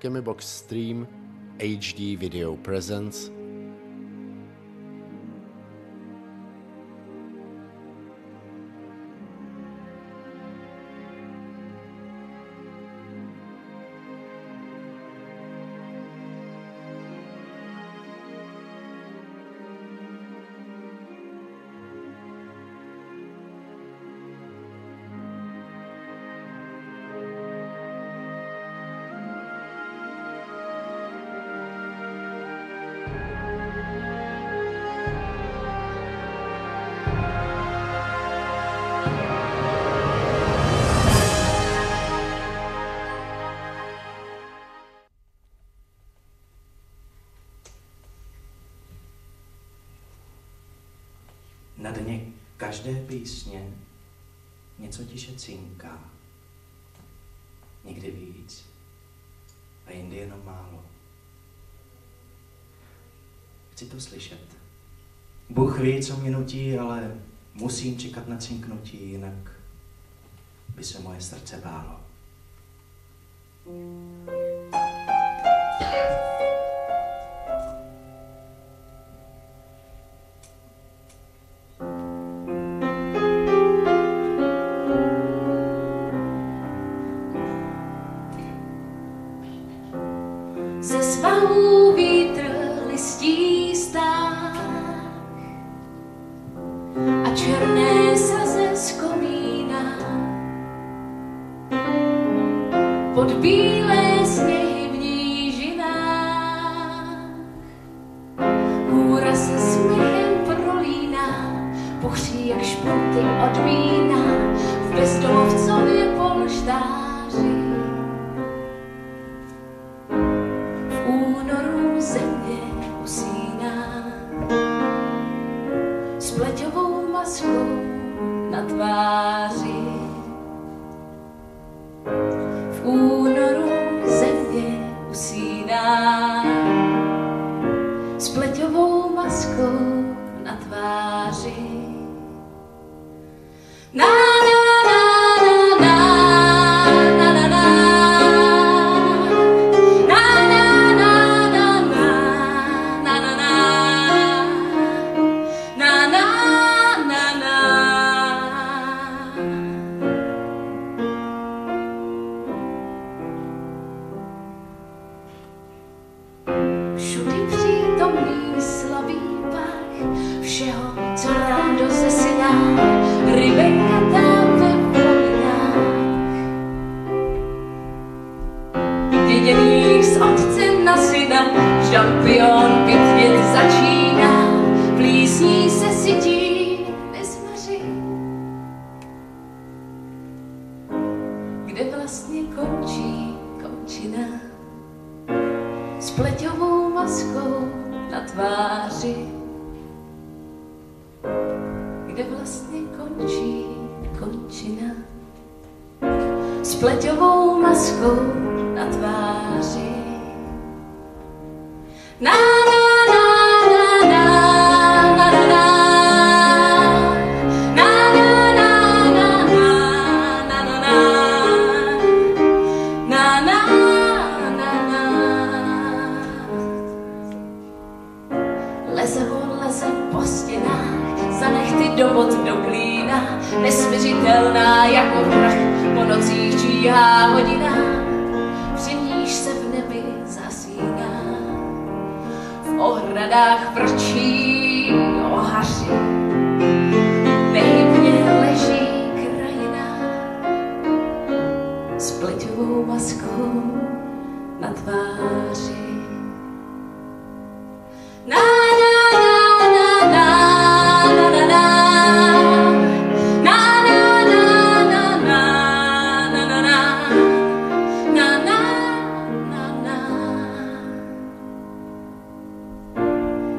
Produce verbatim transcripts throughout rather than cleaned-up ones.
Gimmy Box Stream H D Video Presents. Na dně každé písně něco tiše cinká. Někdy víc a jindy jenom málo. Chci to slyšet. Bůh ví, co mě nutí, ale musím čekat na cinknutí, jinak by se moje srdce bálo.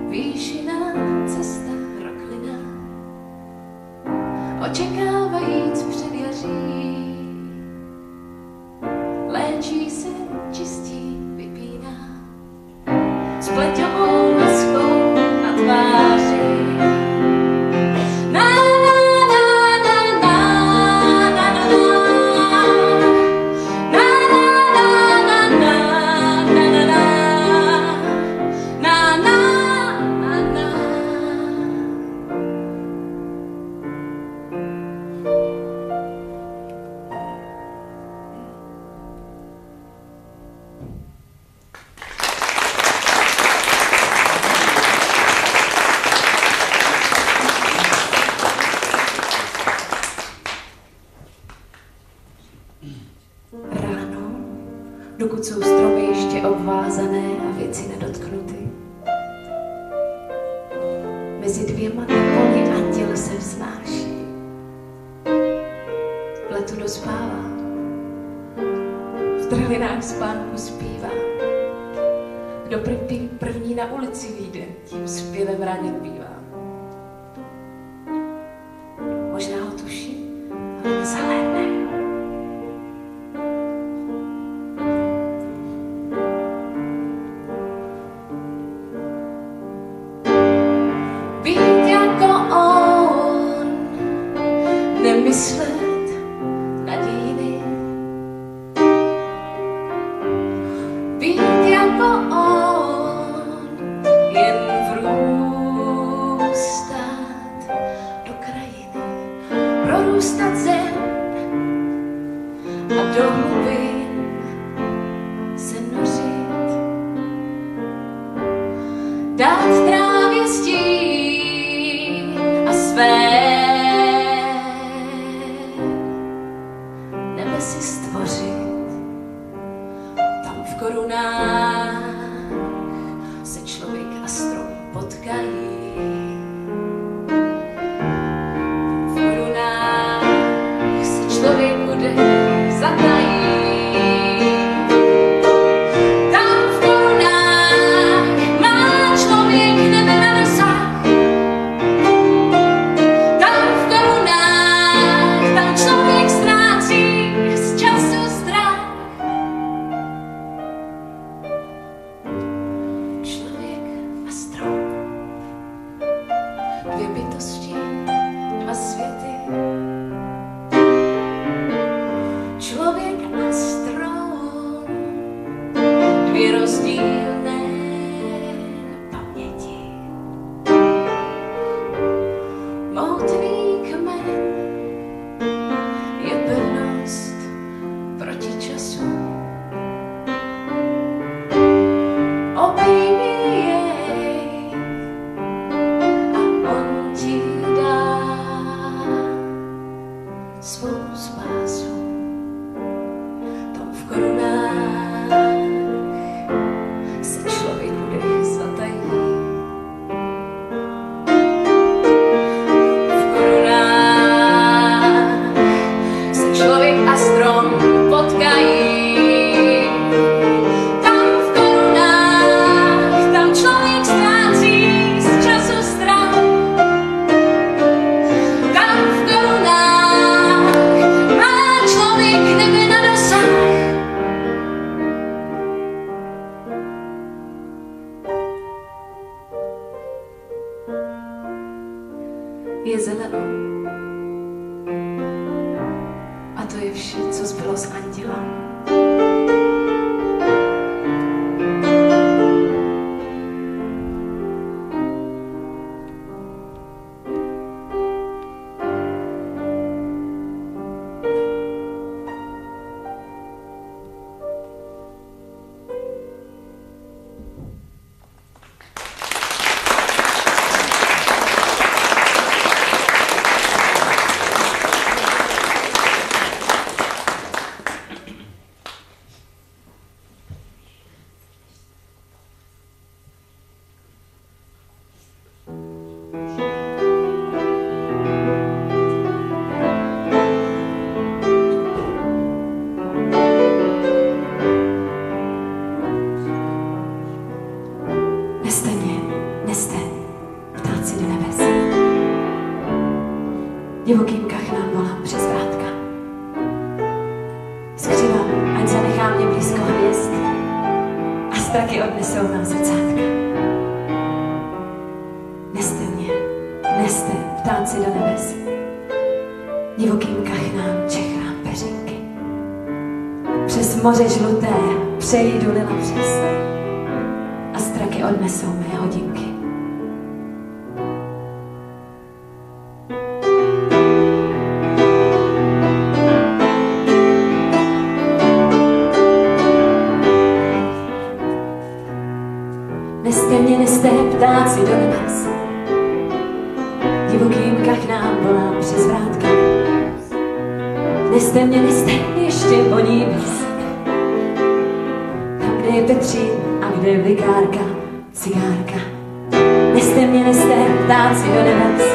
Výšina s pleťovou maskou na tváři. ji odnesou na zrcátka. Neste mě, neste ptáci do nebes, divokým kachnám, čechrám peřinky. Přes moře žluté přejdu lila přes a straky odnesou mé hodinky. Neste mě, neste ještě po ní písek, tam, kde je Petřín a kde je blikárka, cigárka. Neste mě, neste ptáci do nebes,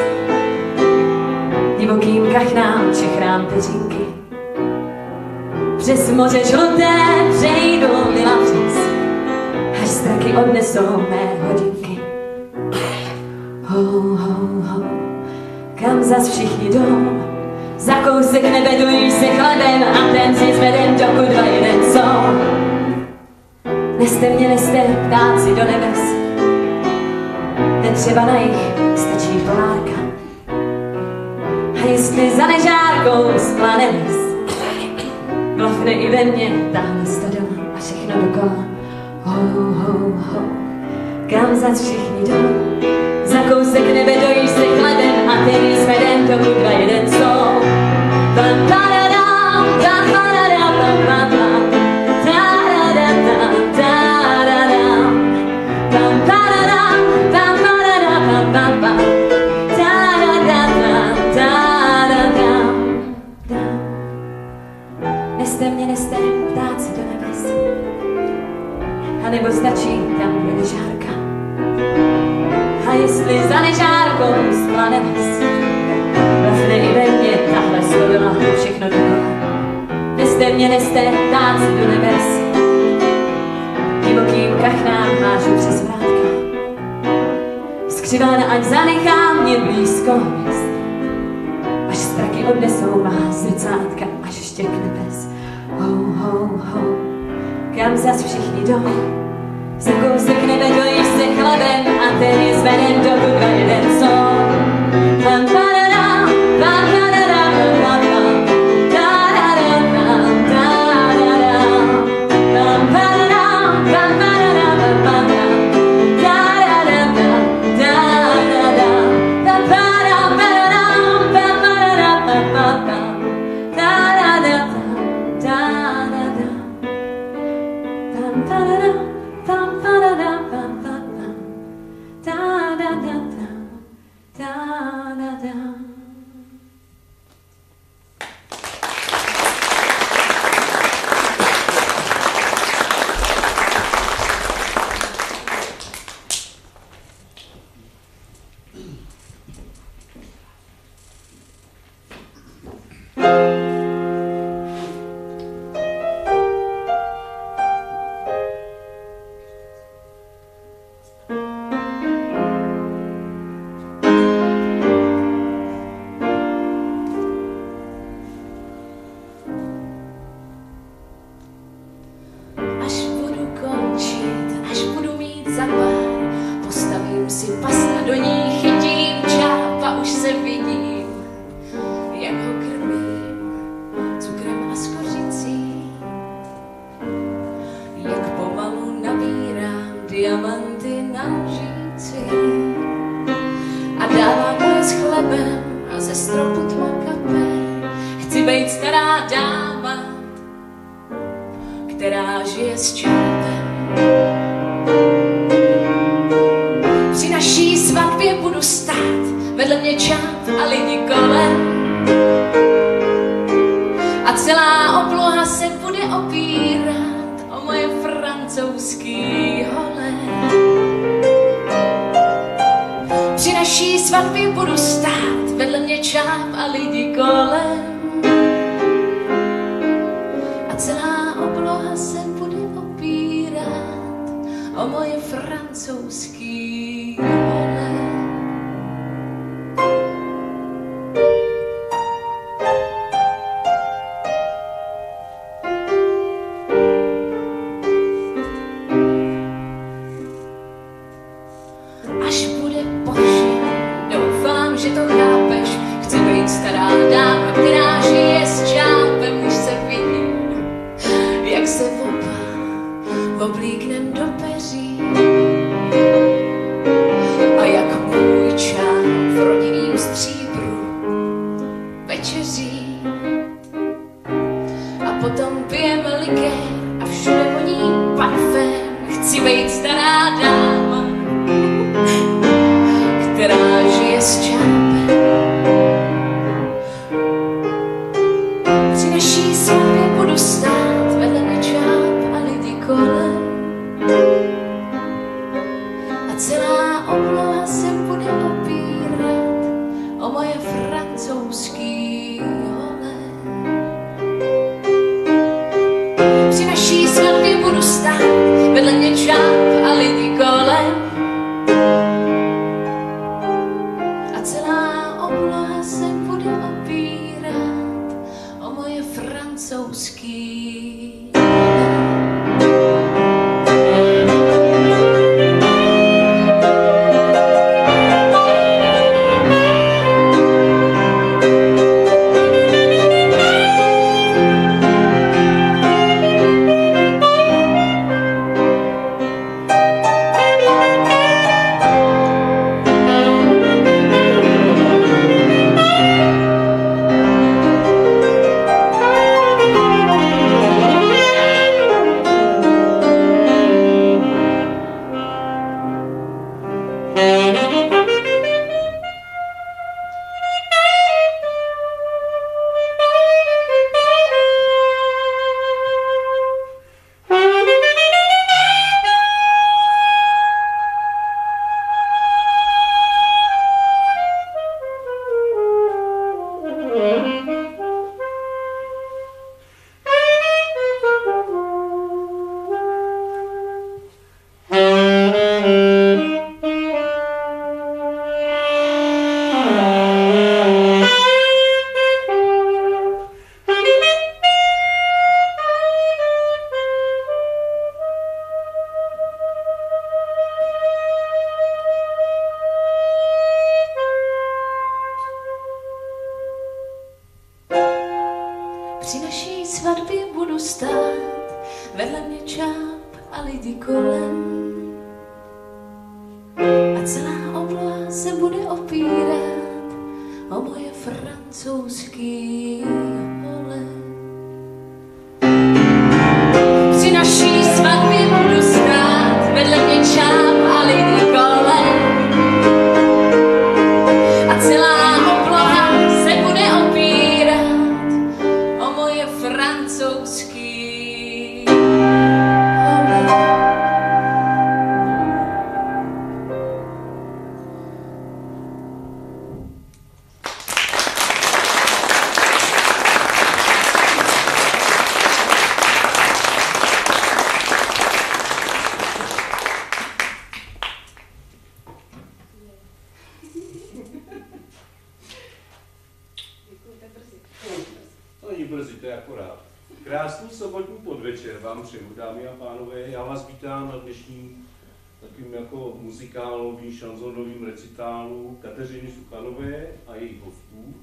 divokým kachnám, čechrám peřinky. Přes moře žluté přejdu lila přes, až straky odnesou mé hodinky. Ho, ho, ho, kam zas všichni jdou? Za kousek nebedují se chlebem a ten si zvedem, dokud dva jeden jsou. Neste mě, neste ptáci do nebes, netřeba na jich stačí polárka. A jestli za nežárkou splane les, blafne i ve mně táhne stodoma a všechno dokola. Ho, ho, ho, kam zas všichni jdou? Za kousek nebedují se chlebem a ten si zvedem, dokud dva jeden jsou. Neste mě, neste ptáci do nebes, a nebo stačí tam nežárka. A jestli za nežárkou splane les, vlastně i ve mně tahle slovila všechno dokola. Neste mě, neste ptáci do nebes, divokým kachnám mážu přes vrátka. Skřivána ať zanechá mě blízko hvězd, až straky odnesou má zrcátka, až ještě k nebes. Ho, ho, ho, kam zas všichni jdou? Za kousek nebe dojíš se chlebem a ten je zvenem, dokud dva jeden jsou. pohřít. Doufám, že to chápeš, chci být stará dáma, která žije s čápem, už se vidí, jak se oba oblíknem do peří. A jak můj čáp v rodinném stříbru večeří. A potom pijeme likér a všude voní parfém, chci být stará dáma, která žije s čápem. Při naší slávě budu stát vedle mě čáp a lidi kolem. A celá obloha se bude opírat o moje francouzský hole. Při naší slávě budu stát vedle mě čáp a lidi kolem. Šanzonovým recitálu Kateřiny Suchanové a jejich hostů.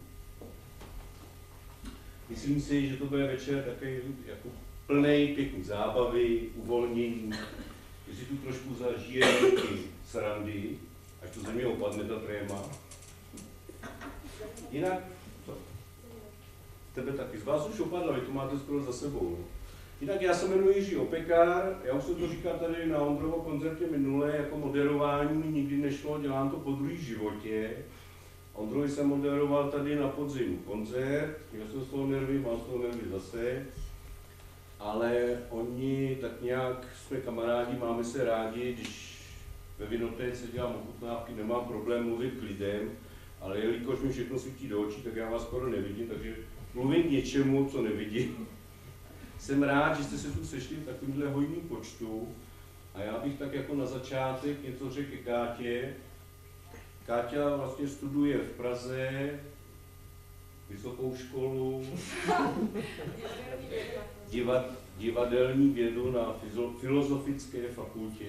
Myslím si, že to bude večer takový jako plnej pěkný zábavy, uvolnění, že si tu trošku zažijeme ty srandy, až to země opadne ta tréma. Jinak to, tebe taky, z vás už opadlo, vy to máte skoro za sebou. Jinak já se jmenuji Jiří Opekar, já už jsem to říkal tady na Ondrovo koncertě minule, jako moderování mi nikdy nešlo, dělám to po druhý životě. Ondroj jsem moderoval tady na podzimu koncert, měl jsem z toho nervy, mám z toho nervy zase, ale oni tak nějak jsme kamarádi, máme se rádi, když ve Vinotec se dělám ochutnávky, nemám problém mluvit k lidem, ale jelikož mi všechno svítí do očí, tak já vás skoro nevidím, takže mluvím k něčemu, co nevidím. Jsem rád, že jste se tu sešli v takovémhle hojném počtu a já bych tak jako na začátek něco řekl ke Kátě. Káťa vlastně studuje v Praze vysokou školu, divad, divadelní vědu na filozofické fakultě.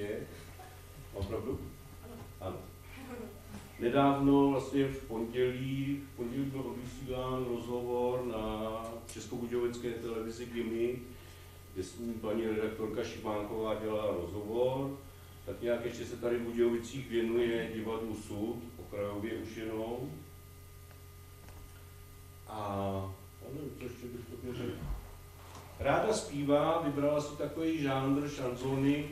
Mám pravdu? Ano. Nedávno vlastně v pondělí, v pondělí byl odvysílán rozhovor na českobudějovické televizi Gimmy, kde s ní paní redaktorka Šimánková dělala rozhovor. Tak nějak ještě se tady v Budějovicích věnuje divadlu Sud, okrajově už jenom. A nevím, co ještě bych to řekl. Ráda zpívá, vybrala si takový žánr šanzony.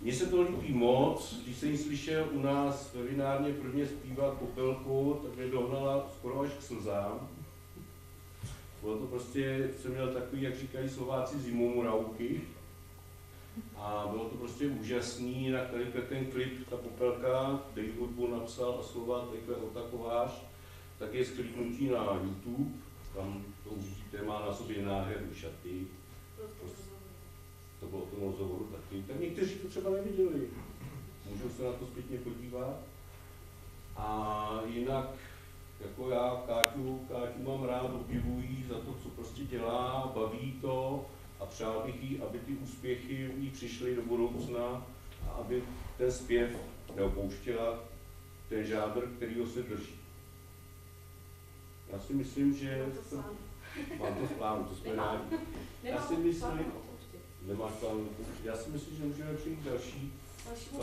Mně se to líbí moc, když jsem ji slyšel u nás vevinárně prvně zpívat Popelku, tak mě dohnala skoro až k slzám. Bylo to prostě, jsem měl takový, jak říkají Slováci, zimou mravky. A bylo to prostě úžasný, na který ten klip, ta Popelka, který hudbu napsal a slova Otakar Kovář, tak je sklípnutí na YouTube, tam to uvidíte, má na sobě náhradní šaty. To bylo v tom rozhovoru taky, tak někteří to třeba neviděli, můžou se na to zpětně podívat. A jinak, jako já, Káťu, Káťu mám rád, obdivuji za to, co prostě dělá, baví to a přál bych jí, aby ty úspěchy jí přišly do budoucna a aby ten zpěv neopouštěla, ten žádr, kterýho se drží. Já si myslím, že... To mám to v plánu, to jsme rádi. Já si myslím... Nemáš tam, já si myslím, že můžeme přijít k další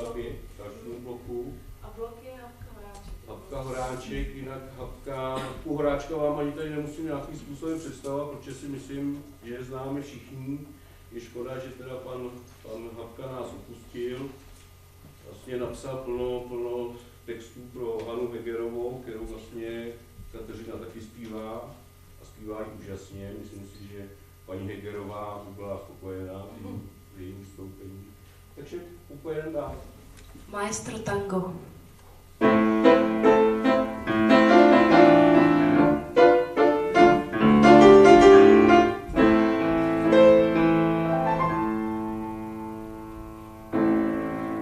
hlavě, dalšímu bloku. A blok je Hapka Horáček. Hapka Horáček, jinak Hapka, Hapku Horáčka vám ani tady nemusím nějakým způsobem představovat, protože si myslím, že známe všichni. Je škoda, že teda pan, pan Hapka nás opustil. Vlastně napsal plno, plno textů pro Hanu Hegerovou, kterou vlastně Kateřina taky zpívá. A zpívá ji úžasně, myslím si, že paní Hegerová byla spokojená v jejím vystoupení. Takže upojen dál. Maestro tango.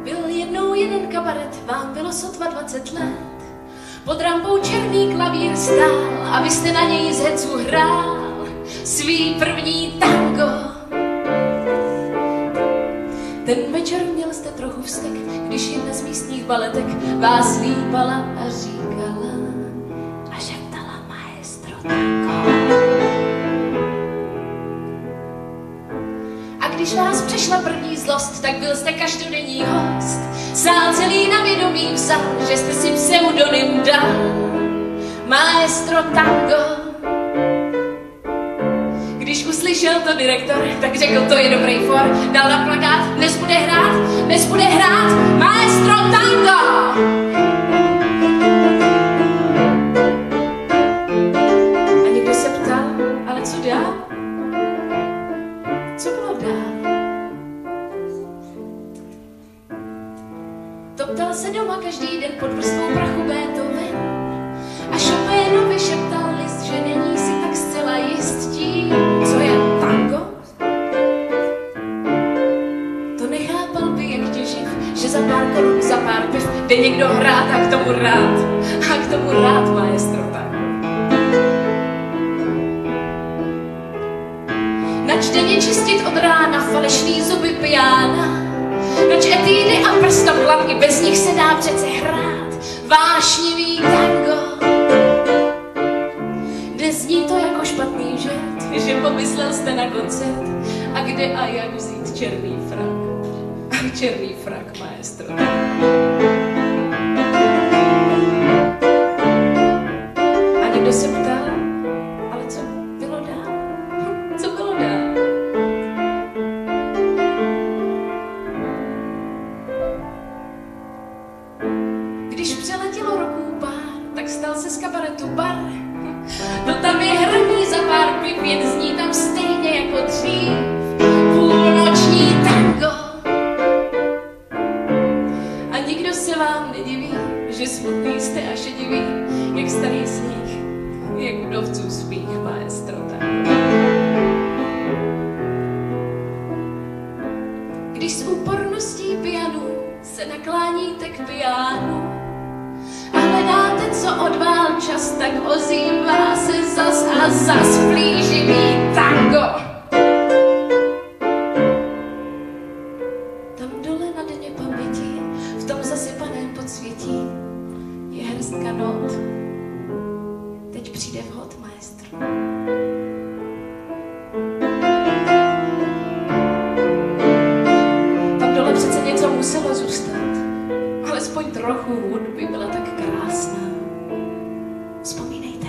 Byl jednou jeden kabaret, vám bylo sotva dvacet let. Pod rampou černý klavír stál a vy jste na něj z hecu hrál svý první tango. Ten večer měl jste trochu vztek, když jedna z místních baletek vás lípala a říkala a šeptala maestro tango. A když vás přešla první zlost, tak byl jste každodenní host. Sál celý na vědomí vzal, že jste si pseudonym dal maestro tango. Když uslyšel to direktor, tak řekl, to je dobrý for, dal na plakát, dnes bude hrát, dnes bude hrát maestro tango! A někdo se ptal, ale co dál? Co bylo dál? To ptal se doma každý den pod vrstvou prachu Beethoven a Chopinovi šeptal list, že není si tak zcela jist tím, co je tango? To nechápal by, jak těživ, že za pár korun, za pár piv jde někdo hrát a k tomu rád, a k tomu rád maestro tango. Nač denně čistit od rána falešný zuby pijána, nač etídy a prstoplatky, bez nich se dá přece hrát vášnivý tango. Zní to jako špatný žert, že pomyslel jste na koncert a kde a jak vzít černý frak. A černý frak, maestro. A někdo se ptal, ale co bylo dál? Co bylo dál? Když přeletělo roku pár, tak stal se z kabaretu bar. No tam je hraní za pár piv, jen zní tam stejně jako dřív půlnoční tango. A nikdo se vám nediví, že smutný jste a šediví, jak starý sníh, jak udovců spích, maestro tango. Když s úporností pianu se nakláníte k pianu, hledáte, co odvál čas, tak ozývá se zas a zas plíživý tango. Tam dole na dně paměti, v tom zasypaném podsvětí, alespoň trochu hudby byla tak krásná. Vzpomínejte.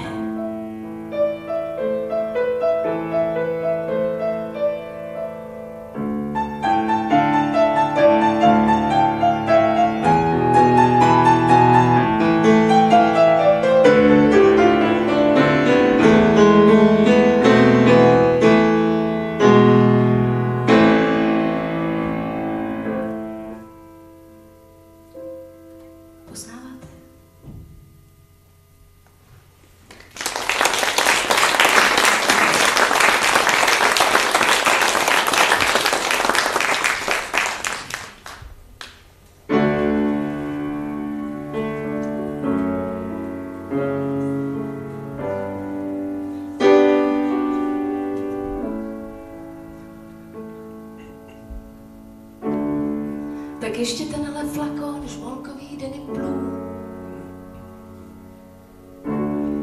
Ještě tenhle flakon žmolkový deny plů.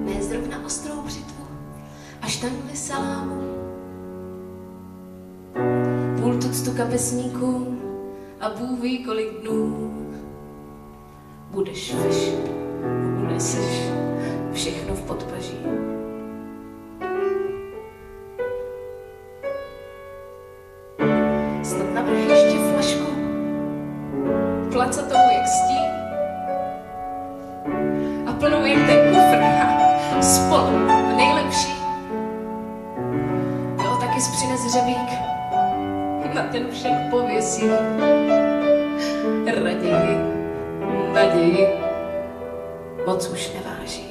Ne zrovna ostrou břitvu, až tanhle salámu. Půl tuctu kapesníkům a Bůh ví kolik dnů. Budeš veš, budeš seš, všechno v podpaží. Snad navrch ještě flašku, placatou jak stín a plnou jak ten kufr spolu nejlepší. Jo, taky jsi přines hřebík, na ten však pověsí raději, naději moc už neváží.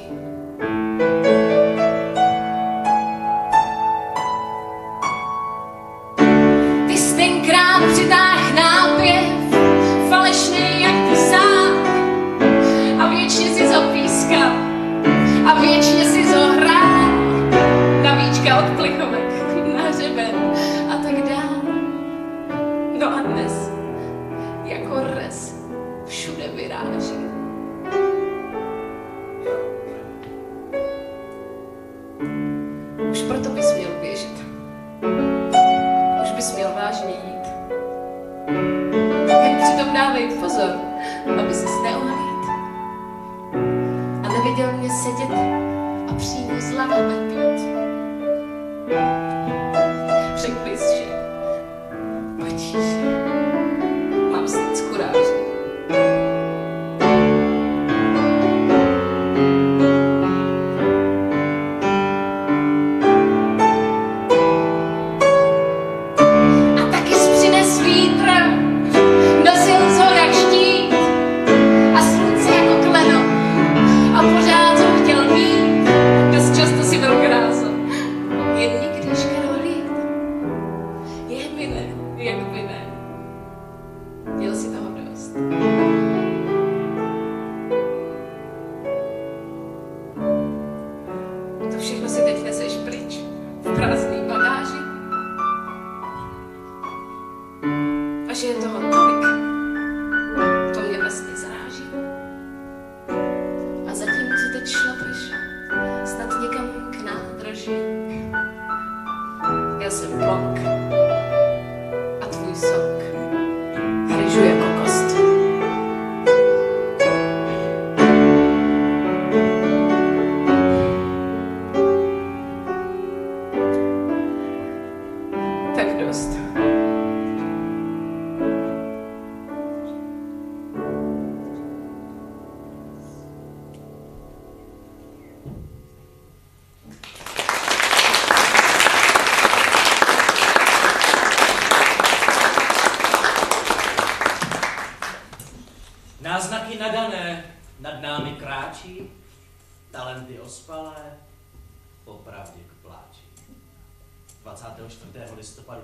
Ty jsi tenkrát přitáh nápěv falešný jak ty sám, a věčně si zopískal a věčně si zohrál na víčka od plechovek, na hřeben a tak dál. No a dnes jako rez všude vyráží. Už proto bys měl běžet, už bys měl vážně jít. Přitom dávej pozor, aby ses neohlíd a neviděl mě sedět a přímo z lahve pít. Řekl bys, že potíž, mám snad kuráž.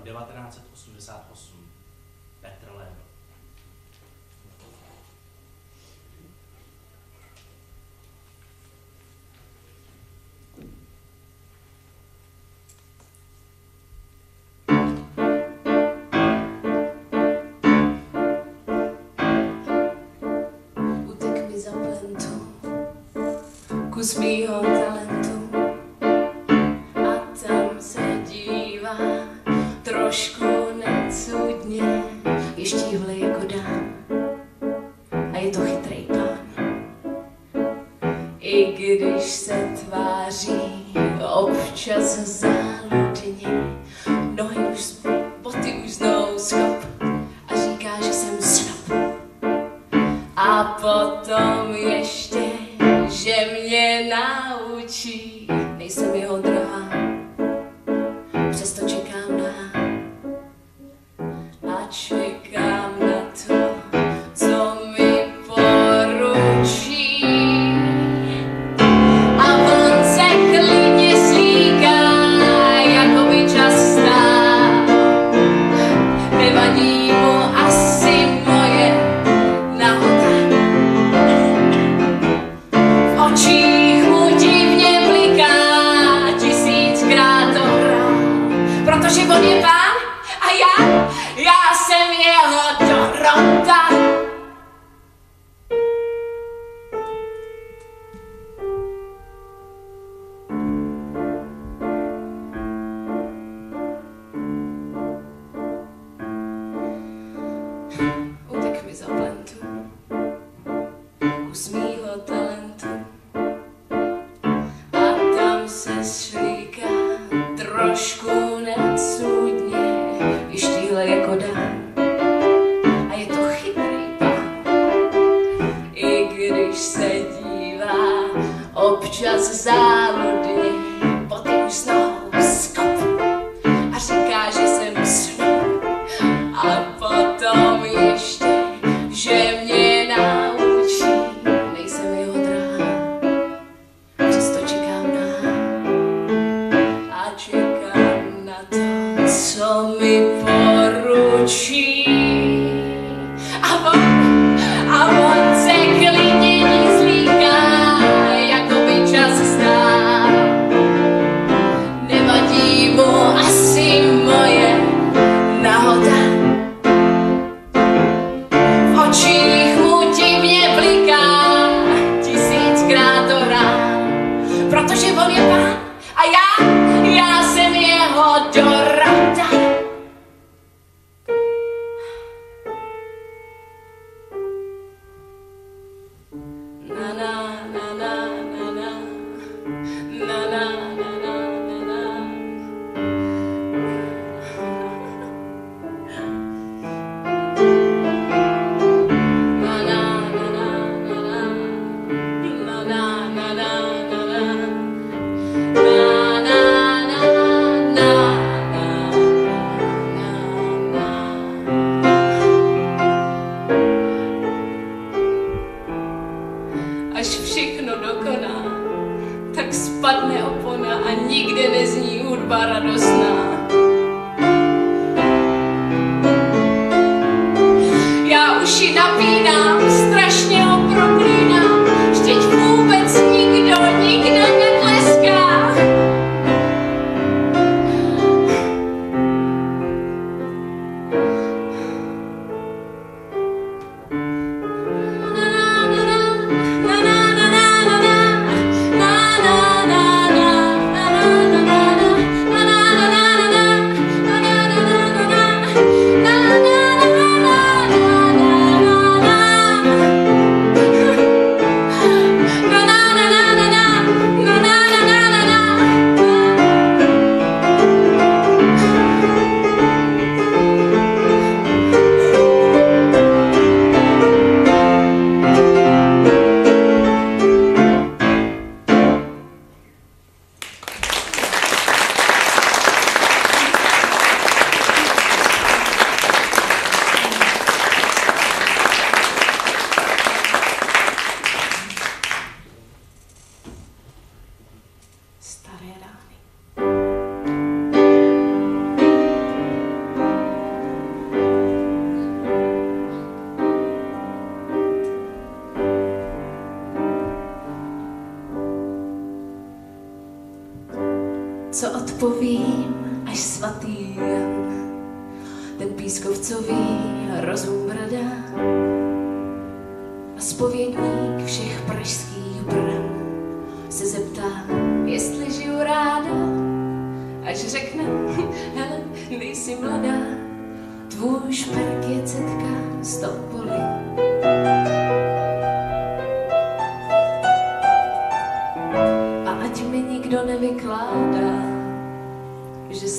devatenáct set osmdesát osm Petr Nárožný. Utek mi za plentu kus mýho talentu. Trošku necudně, ještíhle jako dám a je to chytrý. I když se tváří občas záludně, nohy už spou, boty už znou schop a říká, že jsem snob. A potom ještě, že mě naučí, nejsem jeho drahá, přesto čekám na a čekám na to, co mi poručí.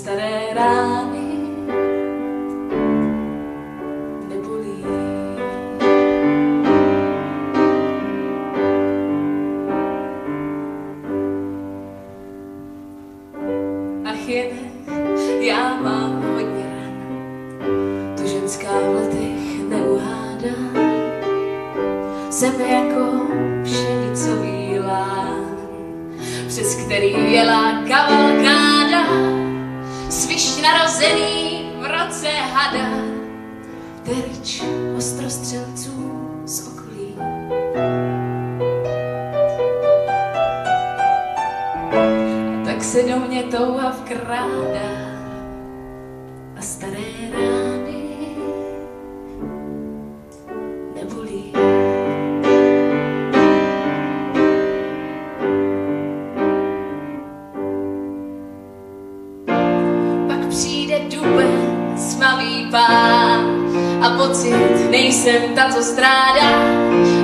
staré rány nebolí. Ach jen, já mám hodně ran, tu ženská v letech neuhádá. Jsem jako pšenicový lán, přes který jela kavalkáda, svišť narozený v roce hada, terč ostrostřelců z okolí. A tak se do mě touha vkrádá a staré rány nebolí. Nejsem ta, co strádá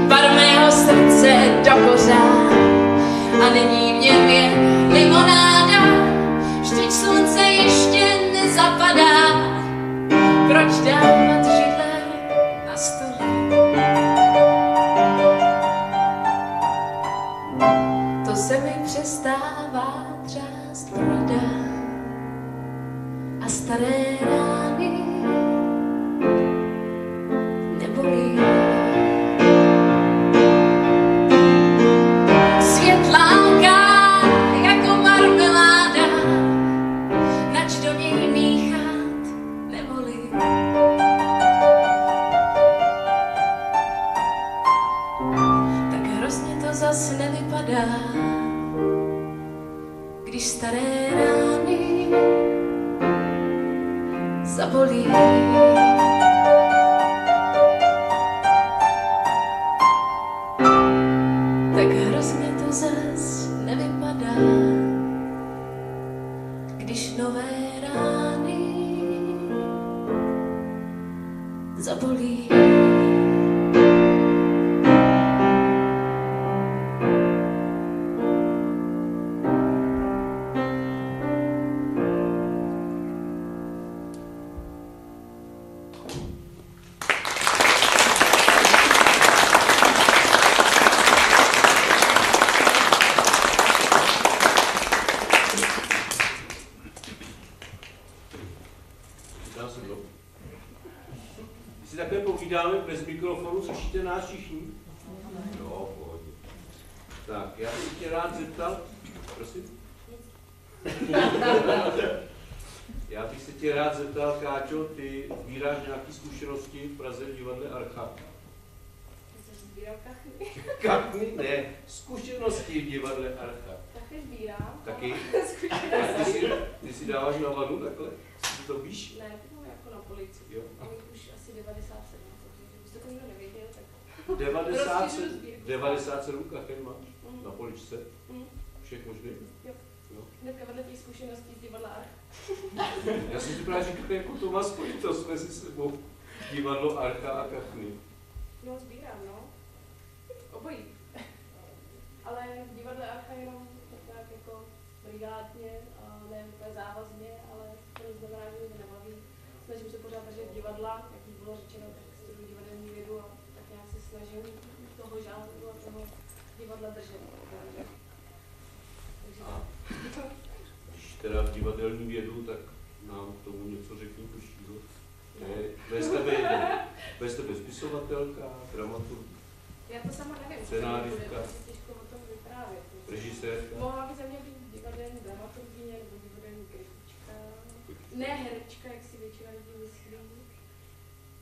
pár mého srdce do kořán. A není mě věn limonáda, vždyť slunce ještě nezapadá. Proč dávat židle na stole? To se mi přestává třást broda a staré rány. V Praze v divadle Archa. Jsi sbíral kachny? Kachny? Ne, zkušenosti v divadle Archa. Taky sbírám. Taky? Ty si, ty si dáváš na vanu takhle? Ty to víš? Ne, to bylo jako na polici. Jo. A už asi devadesát sedm, protože už to nikdo nevěděl, tak... devadesát sedm kachen máš? Mm. Na poličce? Mm. Všech možných? Jo. No. Hnedka vedle těch zkušeností z divadla Archa. Já jsem si právě říkal, jako to má spojitost mezi sebou. Divadlo Archa a kachny. No, sbírám, no. Obojí. Ale v divadle Archa jenom tak nějak jako brigádně, ne úplně závazně, ale to neznamená, že mě nebaví. Snažím se pořád držet divadla, jak už bylo řečeno, tak studuji divadelní vědu a tak nějak se snažím toho žánru a toho divadla držet. Takže a když teda v divadelní vědu, tak nám k tomu něco řeknu, Koštího. Bez tebe jde. Bez tebe spisovatelka, dramaturka. Já to sama nevím. Scenárivka. Těžko o tom vyprávět. Režisérka. Mohla by za mě být divadelní dramaturgině nebo divadelní kritička. Ne herečka, jak si většina lidí myslí.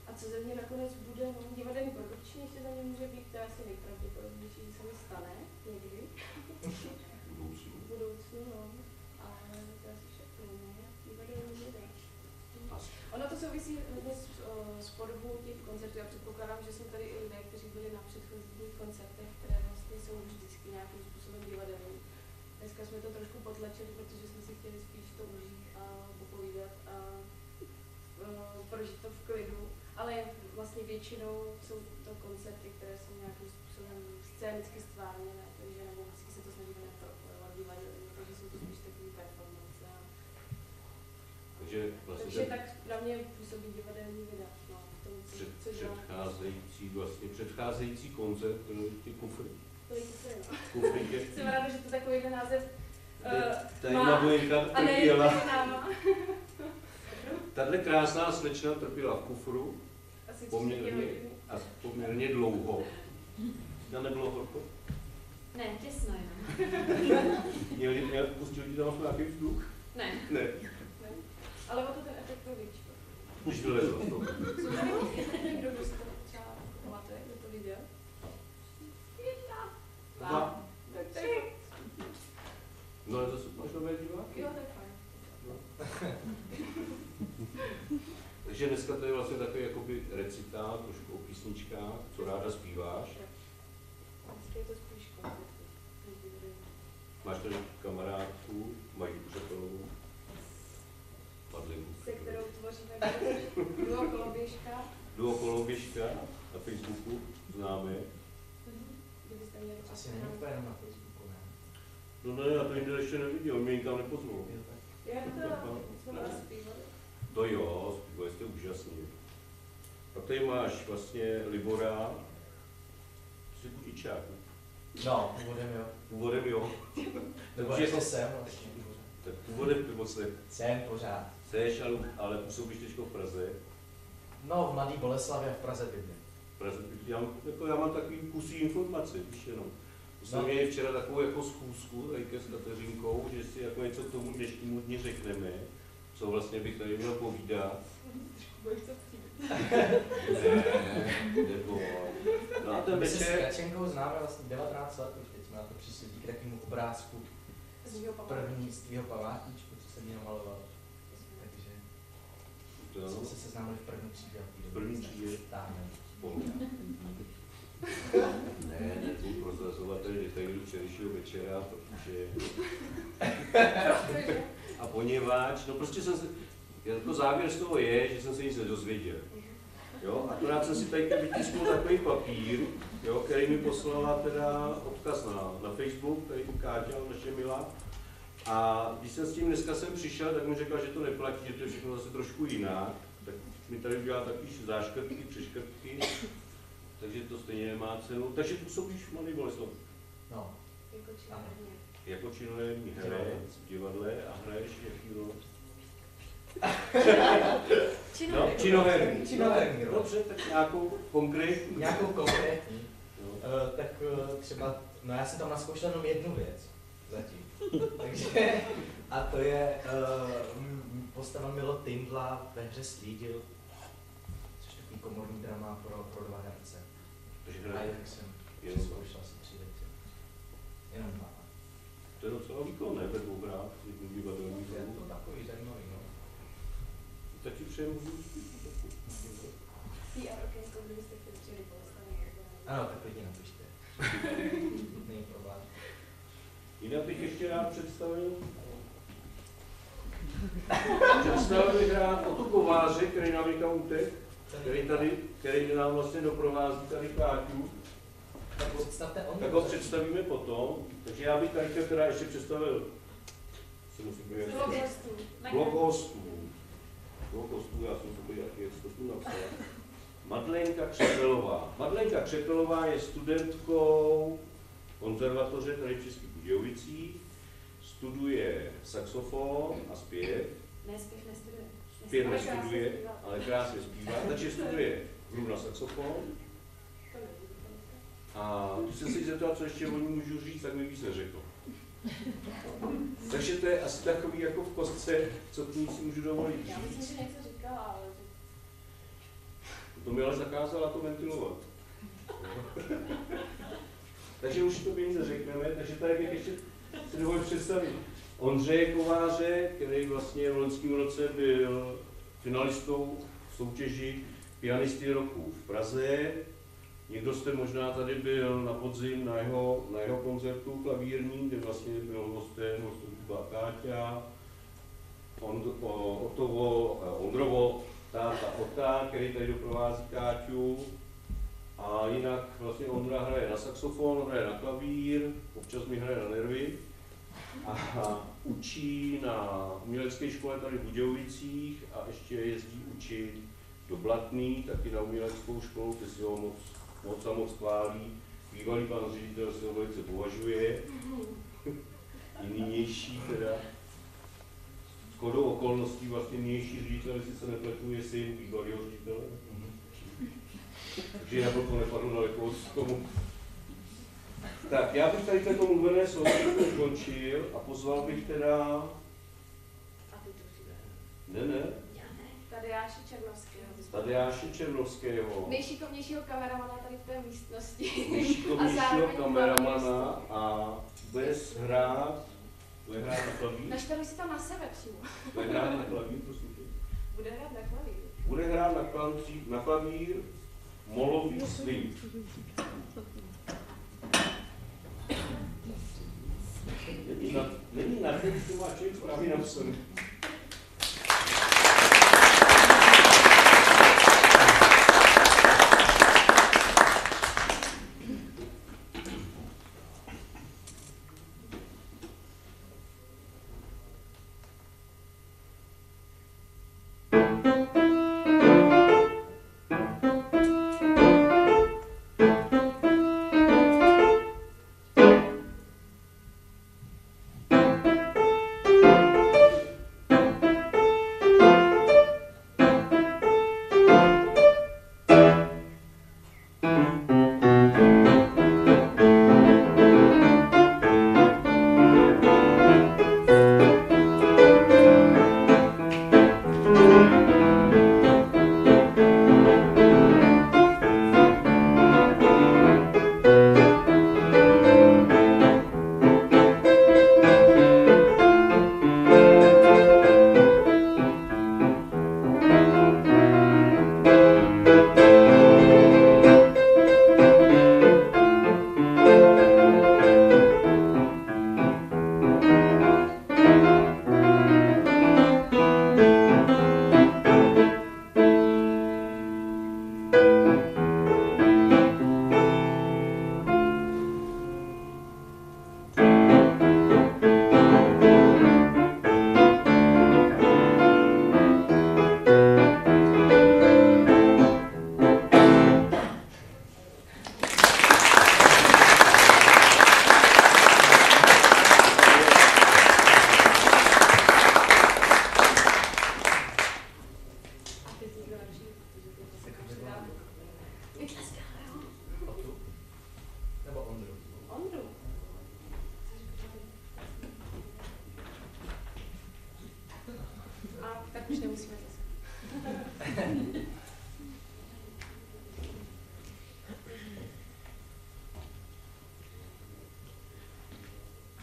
A co ze mě nakonec bude? No, divadelní produkční ještě za mě může být, to je asi nejpravděpodobnější, že se mi stane někdy. V budoucnu. V budoucnu, no. Ale to je asi všechno. Divadelní věda. Ono to souvisí s, o, s podobou těch koncertů. Já předpokládám, že jsou tady i lidé, kteří byli na předchozích koncertech, které vlastně jsou vždycky nějakým způsobem divadelní. Dneska jsme to trošku potlačili, protože jsme si chtěli spíš to užít a popovídat a, a prožít to v klidu. Ale vlastně většinou jsou to koncerty, které jsou nějakým způsobem scénicky stvárněné, takže nebo vždycky se to snažíme nepropojovat divadelní, protože jsou to spíš takové performance. Takže vlastně takže tak správně působí divadelní věda. Před, předcházející, vlastně předcházející koncert, ty kufry. Kufry. Jsem ráda, že to takovýhle název uh, má. A nejenom náma. Tahle krásná slečna trpěla v kufru poměrně, a poměrně dlouho. To nebylo horko? Ne, těsno jenom. Měli, měl, pustil ti tam nějaký vzduch? Ne. Ne. Ne. Ale o to ten efekt byl větší. Už vylezlo to. Co tady někdo dostal? Třeba pamatuje, kdo to viděl? Jedna. Dva. Tři. No, je to super. Máš nové diváky? Jo, to je fajn. Takže dneska to je vlastně takový jakoby recitál, trošku o písničkách, co ráda zpíváš. Dneska je to spíš koncert. Máš tady kamarádku, mají Křepelovou. Se kterou tvoříme duo Koloběžka. Duo Koloběžka na Facebooku známe. Kdybyste měli asi není úplně na Facebooku, ne? No ne, já to jinde ještě neviděl, mě nikam nepoznal. Já to jsme vás zpívali. To jo, zpívali jste úžasný. A tady máš vlastně Libora, jsi Budičák. No, původem jo. Původem jo. Nebo jako jsem vlastně. Tak původem moc ne. Jsem pořád. Jseš, ale, ale působíš teďko v Praze? No, v Mladý Boleslavě a v Praze bydlím. Praze bydlím. Já, jako, já mám takový kusí informace, víš jenom. Už jsme měli včera takovou jako schůzku také s Kateřinkou, že si jako něco k tomu dnešnímu dni řekneme, co vlastně bych tady měl povídat. Bojíš se ne, nebo... No a ten večer... My se s Kačenkou známe vlastně devatenáct let, už teď jsme na to přisedí k takovému obrázku. První z tvýho památníčku, co jsem jenom maloval. No. Jsme se seznámili v první třídě. V první třídě? Tak, spolu. Ne, nebudu prozrazovat tady detailu včerejšího večera, protože... A poněvadž, no prostě jsem se... Jako závěr z toho je, že jsem se nic nedozvěděl. Jo, akorát jsem si tady vytisknul takový papír, jo, který mi poslala teda odkaz na, na Facebook, tady Káťa, naše milá. A když jsem s tím dneska jsem přišel, tak mi řekla, že to neplatí, že to je všechno zase trošku jinak. Tak mi tady udělá taky záškrtky, přeškrtky, takže to stejně nemá cenu. Takže působíš v Mladý Boleslav. No. Jako činoherní. Jako činoherní herec v divadle a hraješ jaký rol? No, činoherní. Činoherní rol. Dobře, tak nějakou konkrétní. Nějakou konkrétní. No. Uh, tak uh, třeba, no já jsem tam naskoušel jenom jednu věc zatím. Takže, a to je uh, postava Milo Tindla ve hře Slídil, což je takový komorní drama pro, pro dva herce. A jinak jsem přeskoušel asi tři věci. Jenom dva. To je docela výkonné ve dvou hrách, když byl divadelní hru. Je to takový zajímavý, no. Tak ti přejem můžu způsob. Ty a okénko, kdybyste chtěli přijeli postavit. Ano, tak lidi napište. Není problém. Jinak bych ještě rád představil. Představil bych rád o tu Kováře, který nám říká útek, který tady, který nám vlastně doprovází tady Káťu. Tak ho, tak ho představíme potom. Takže já bych tady teda ještě představil. Blok hostů. Blok hostů, já jsem to byl jaký hostů napsal. Magdalenka Křepelová. Magdalenka Křepelová je studentkou konzervatoře tady v Českých Budějovicích, studuje saxofon a zpěv. Ne, zpěv nestuduje. Zpěv nestuduje, ale krásně zpívá, takže studuje hru na saxofon. A když jsem se zeptal, co ještě o ní můžu říct, tak mi víc neřekl. Takže to je asi takový jako v kostce, co k ní si můžu dovolit říct. Já myslím, že něco říkala, ale... To mi ale zakázala to ventilovat. Takže už to peníze řekneme, takže tady bych ještě se dovolil představit Ondřeje Kováře, který vlastně v loňském roce byl finalistou v soutěži Pianisty roku v Praze. Někdo jste možná tady byl na podzim na jeho, na jeho koncertu klavírní, kde vlastně byl hostem hostů Káťa, Otovo, Ondrovo, táta Ota, který tady doprovází Káťu. A jinak vlastně Ondra hraje na saxofon, hraje na klavír, občas mi hraje na nervy. a učí na umělecké škole tady v Budějovicích a ještě jezdí učit do Blatný, taky na uměleckou školu, kde si ho moc, moc a moc chválí. Bývalý pan ředitel si ho velice považuje, jinější teda. Shodou okolností vlastně nynější ředitel, jestli se nepletu, je syn bývalého ředitele. Takže já to nepadlo daleko z tomu. Tak, já bych tady této mluvené slovo končil a pozval bych teda... A ty to ne, ne. Tadeáše Černovského. Tadeáše Černovského. Nejšikovnějšího kameramana tady v té místnosti. Nejšikovnějšího kameramana a bez hrát... Bude hrát na klavír? Naštaruj si to na sebe přímo. Bude hrát na klavír, prosím tě. Bude hrát na klavír. Bude hrát na klavír, na klavír molový slib. Není na to, že má člověk právě napsaný.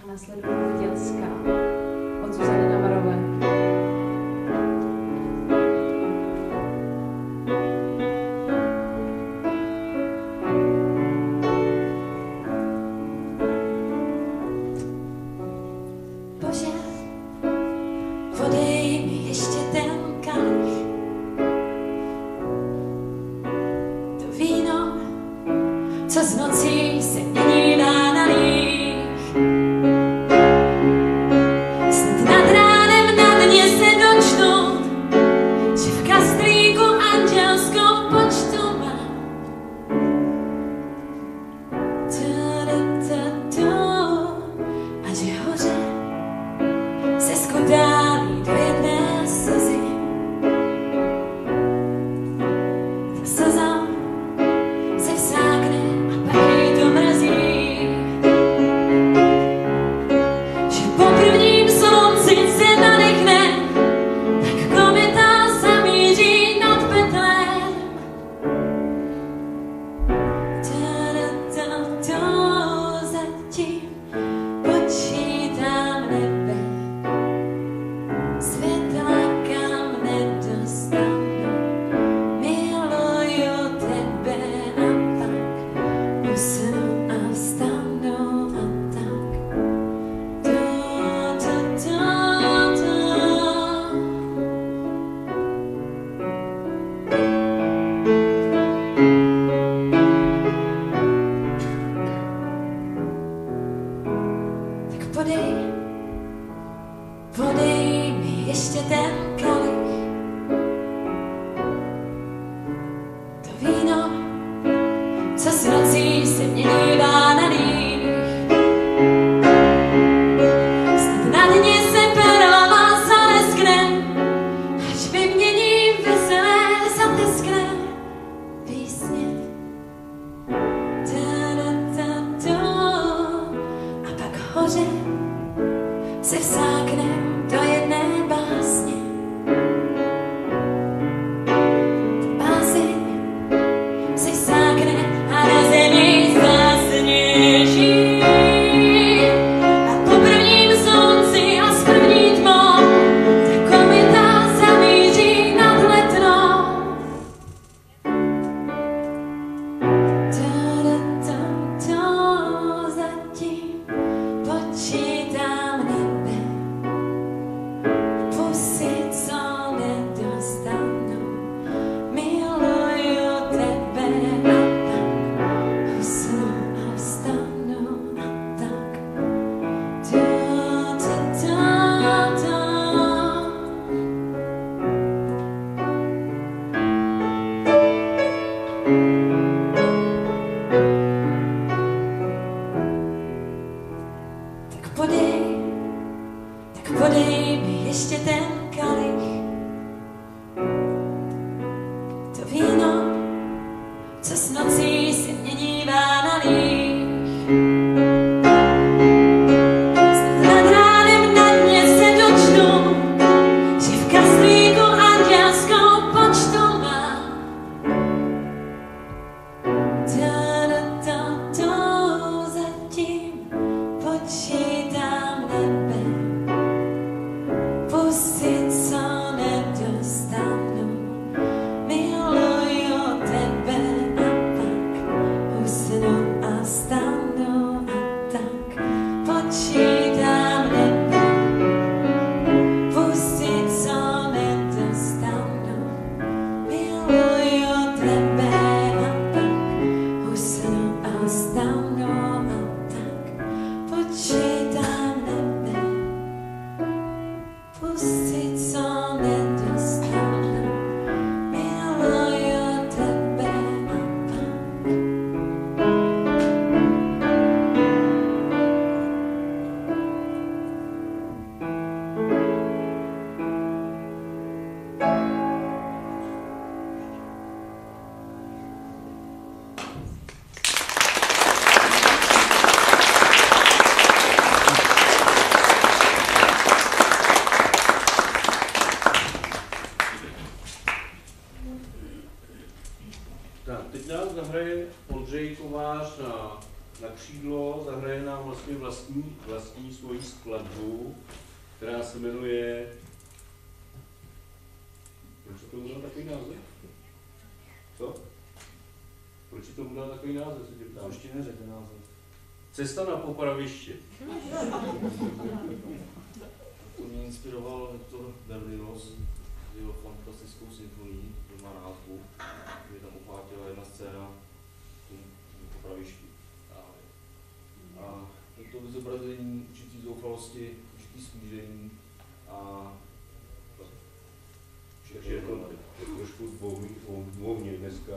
Následuje dětská od Zuzany Navarové. Bože, podej mi ještě ten kalich, to víno, co z nocí se nyní dá nalít. Podej Podej mi ještě ten kronik, to víno, co s nocí se mě dívá na líbí. Snad na dně se perová zaleskne, až vyměním veselé zateskne písně. A pak hoře se vsákne do jedné básně. Básně se vsákne a na zemi zasněží. A po prvním slunci a s první tmou ta kometa zamíří nad Letnou. To, to, to, zatím počítám nebe. Pusy, co nedostanu, miluju tebe a tak usnu a vstanu a tak. To, to, to, to. Tak podej, tak podej mi ještě ten kalich, to víno, co s nocí se mě dívá na líh. Snad nad ránem na dně se dočtu, že v kaslíku andělskou počtu má. Ta, ta, ta, ta, zatím počítám nebe, pusy, co nedostanu, miluju tebe a tak usnu a stanu a tak počítám nebe, pusy, co nedostanu, miluju tebe a tak usnu a stanu a tak počítám nebe, pusy, co nedostanu, miluju tebe a tak. Tak, teď nás zahraje Ondřej Kovář na, na křídlo, zahraje nám vlastně vlastní, vlastní svoji skladbu, která se jmenuje... Proč to tomu dal takový název? Co? Proč to tomu dal takový název, se tě ptám? Ještě neřekne název. Cesta na popraviště. To mě inspiroval Viktor Berlioz s jeho fantastickou symfonií, to má názvu. Mě tam upátila jedna scéna v tom popravišti. A je to vyzobrazení určitý zoufalosti, určitý smíření a všechno. Je to trošku dvouvně dneska.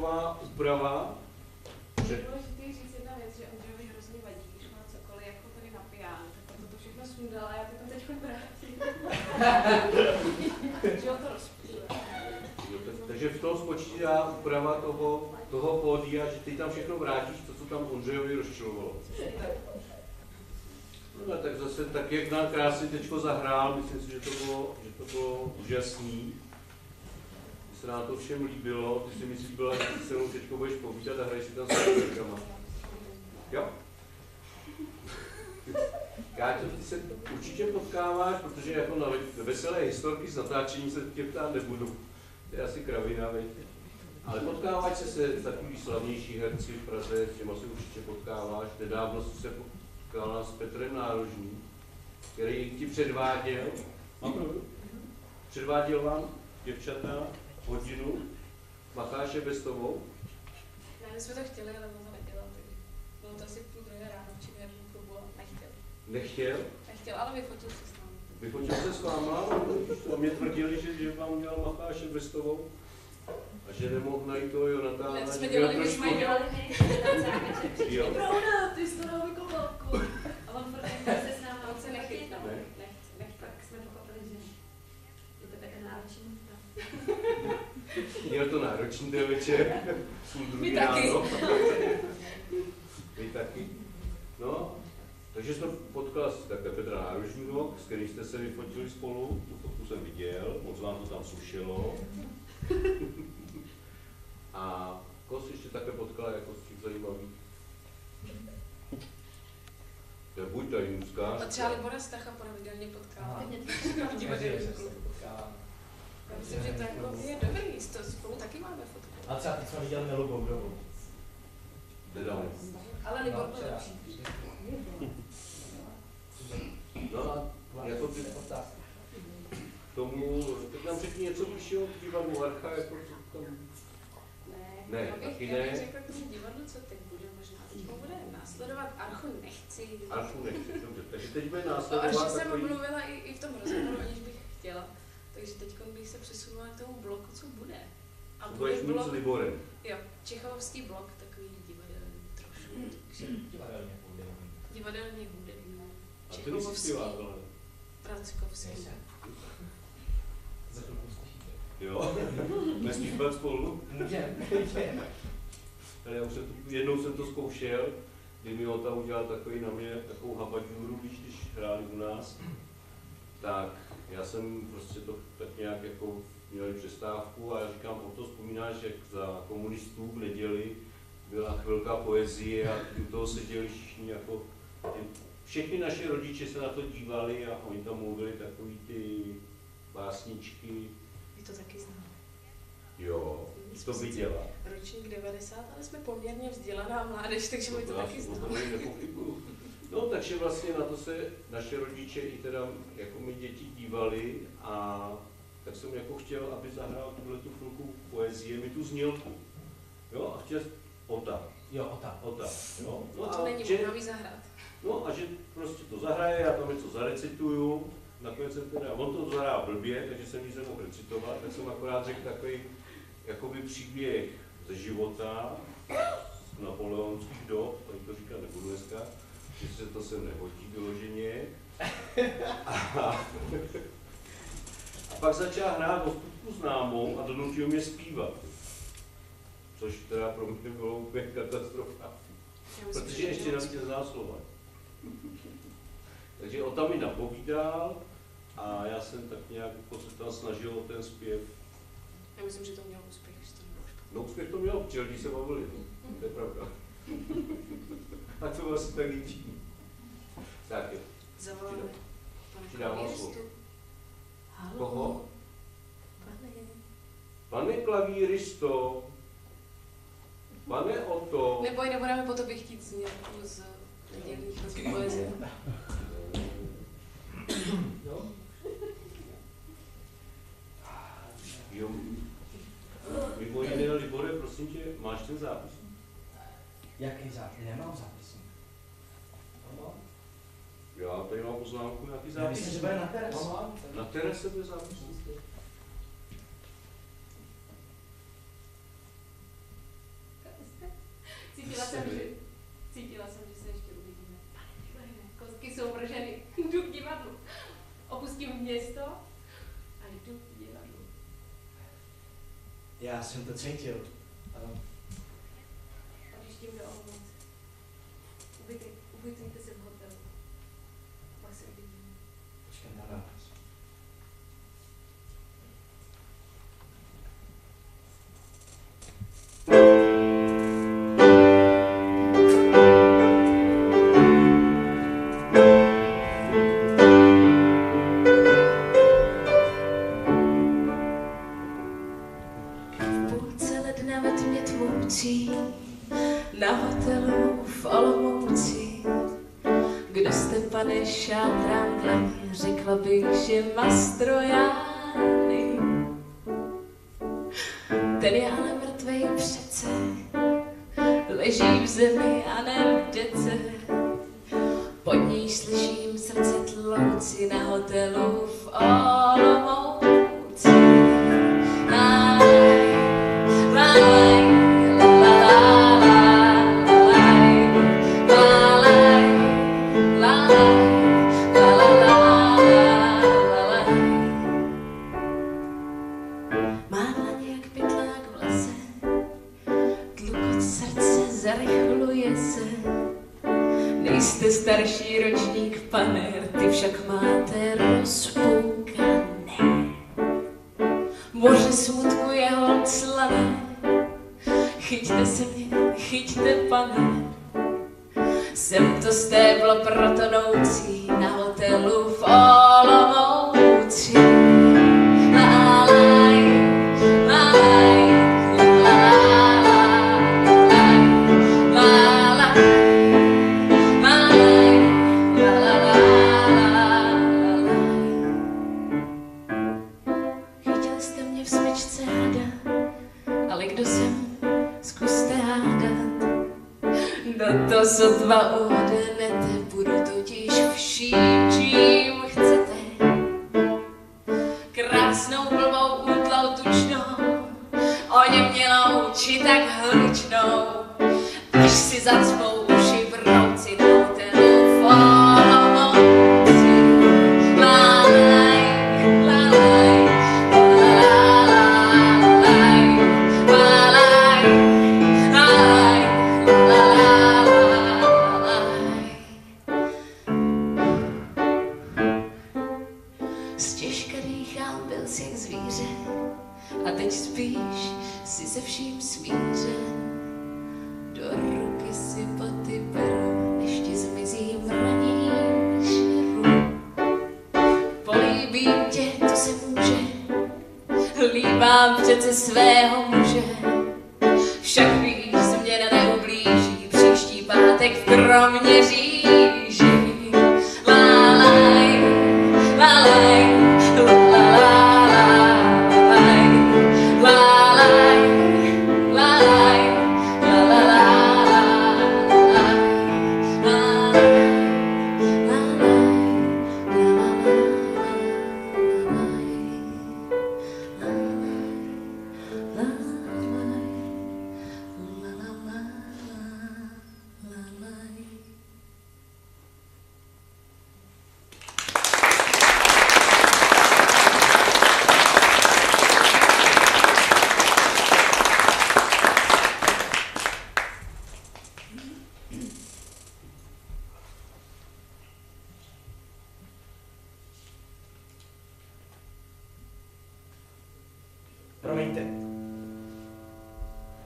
taková úprava. Že... Je důležité říct jedna věc, že Ondrovi hrozně vadí, když má cokoliv jako tady na pián, tak on to všechno sundala, já to tam teď vrátím. Že on to rozpůjde. Takže v tom spočítá úprava toho, toho pódia, že ty tam všechno vrátíš, to, co tam Ondřejovi rozčilovalo. No tak zase, tak jak nám krásně teďko zahrál, myslím si, že to bylo, že to bylo úžasný. Se nám to všem líbilo, ty si mi slíbila, že se mnou teďko budeš povídat a hraješ si tam s koučkama. Jo? Káťo, ty se určitě potkáváš, protože jako na veselé historky z natáčení se tě ptát nebudu. To je asi kravina, veď. Ale potkáváš se s takový slavnější herci v Praze, s těma se určitě potkáváš. Nedávno jsi se potkala s Petrem Nárožným, který ti předváděl. Mám pravdu? Předváděl vám, děvčata, hodinu Macháše Bestovou? Ne, my jsme to chtěli, ale on to nedělal. Bylo to asi půl druhé ráno, či v jednom klubu, nechtěl. Nechtěl? Nechtěl, ale vyfotil se s námi. Vyfotil se s váma? A mě tvrdili, že, že vám udělal Macháše Bestovou? A že nemohl najít toho Jonata. Ne, to jsme dělali, když jsme dělali nejde. Jo. Pravda, ty jsi to dal vykovalku. A on furt se s námi, on se nechytl. Nechce, nech tak jsme pochopili, že je to také náročný. Měl to náročný ten večer, půl druhý ráno. Vy taky. No, takže jsem potkal také Petra Nárožního, s kterým jste se vyfotili spolu, tu fotku jsem viděl, moc vám to tam sušilo. A koho jsi ještě také potkala jako z těch zajímavých? To je buď ta jinská. Třeba Libora Stacha pravidelně potkala. Já myslím, že to jako je dobrý místo, spolu taky máme fotku. A třeba teď jsme viděli Milu Boudovou. Nedali. Ale Libor to lepší. No, jako ty otázky. K tomu, tak nám řekni něco bližšího k divadlu Archa, jako tam... Ne, ne, taky ne. Já bych řekla k tomu divadlu, co teď bude možná. Teď bude následovat, Archu nechci. Archu nechci, dobře. Takže teď bude následovat takový... O Arche jsem mluvila i v tom rozhovoru, aniž bych chtěla. Takže teď bych se přesunula k tomu bloku, co bude. A co bude blok... s Liborem. Jo, Čechovský blok, takový divadelní trošku. Hmm. Takže... Divadelně hudební. Divadelně hudební. A ty nejsi zpívala? Pranskovský. Za chvilku slyšíte. Jo? Nespíš být spolu? Můžeme, můžeme. Já už jsem to, jednou jsem to zkoušel, kdy mi Ota udělal takový na mě, takovou habaďůru, když hráli u nás. Tak já jsem prostě to tak nějak jako měl přestávku a já říkám, o to vzpomínáš, jak za komunistů v neděli byla chvilka poezie a u toho seděli všichni jako... Všechny naše rodiče se na to dívali a oni tam mluvili takový ty básničky. Vy to taky známe. Jo, to viděla. Ročník devadesát, ale jsme poměrně vzdělaná mládež, takže my to taky známe. No, takže vlastně na to se naše rodiče i teda jako my děti dívali a tak jsem jako chtěl, aby zahrál tuhletu chvilku poezie, mi tu znělku. Jo, a chtěl Ota. Jo, Ota. Ota, jo. No, to a není že, můžu zahrát. No a že prostě to zahraje, já tam něco zarecituju, nakonec jsem teda, on to zahrál blbě, takže jsem nic nemohl recitovat, tak jsem akorát řekl takový jakoby příběh ze života, z napoleonských dob, tady to říkat nebudu dneska, že se to sem nehodí vyloženě. A, a pak začal hrát o skutku známou a donutil mě zpívat. Což teda pro mě bylo úplně katastrofa. Protože ještě nám tě zná slova. Takže Ota mi napovídal a já jsem tak nějak se tam snažil o ten zpěv. Já myslím, že to mělo úspěch, že to nebylo špatný. No úspěch to mělo, protože lidi se bavili, to je pravda. A to vlastně tak líčí. Tak jo. Zavoláme pana klavíristu. Koho? Pane. Pane klavíristo. Pane Oto. Neboj, nebudeme po tobě chtít z nějakou z nedělních rozpovězí. Jo? Jo. Mimo jiné, Libore, prosím tě, máš ten zápis? Jaký zápis? Nemám zápisník. Ano? Já tady mám poznámku, jaký zápisník. Myslím, že bude na terase. Na terase bude zápisník. opustím město a jdu k divadlu. Já jsem to cítil, ano. Odjíždím do Olomouce. Ubytujte se v hotelu. Pak se uvidíme. Počkám na vás.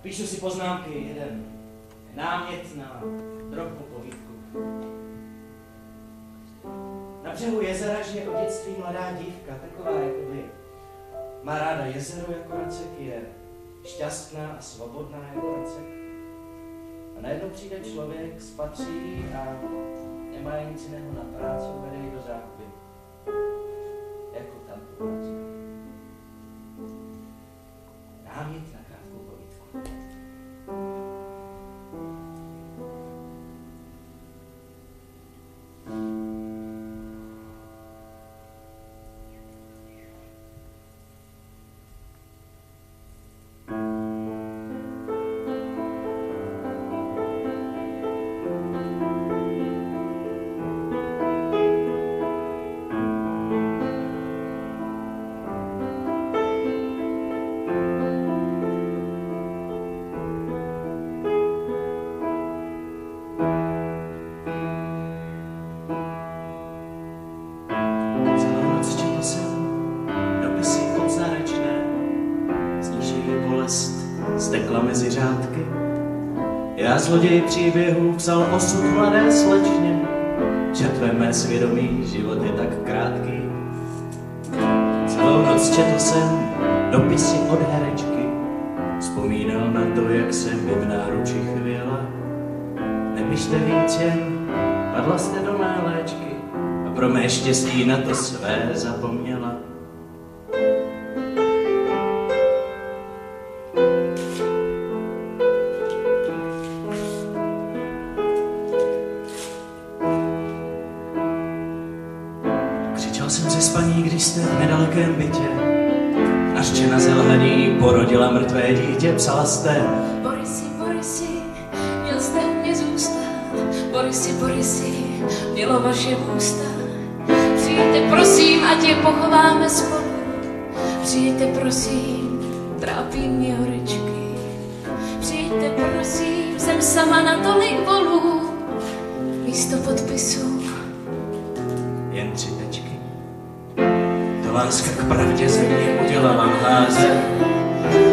Píšu si poznámky, jeden námět na drobnou povídku. Na břehu jezera žije od dětství mladá dívka, taková jako vy. Má ráda jezero jako racek, je šťastná a svobodná jako racek. A najednou přijde člověk, spatří a nemá nic jiného na práci, vede ji do záchody. Jako tam povídku. Námět na krátkou povídku. Thank you. Celoročně jsem dopisy moc náročné, snížejí bolest, stekla mezi řádky. Já zloděj příběhů psal osud mladé slečně, četve mé svědomí, život je tak krátký. Celou noc četl jsem dopisy od herečky, vzpomínal na to, jak jsem je v náruči chvěla. Nepište víc, jen padla jste do mé léčky a pro mé štěstí na to své zapomněla. Křičel jsem ze spaní, když jste v nedalekém bytě, nařčena zelhaní porodila mrtvé dítě, psala jste: Borisi, Borisi, měl jste u mě zůstat, Borisi, Borisi, mělo vaše ústa. Přijďte prosím, ať je pochováme spolu, přijďte prosím, trápí mě horečky, přijďte prosím, jsem sama na tolik volů, místo podpisu jen tři tečky. Ta láska k pravdě ze mě udělala háze,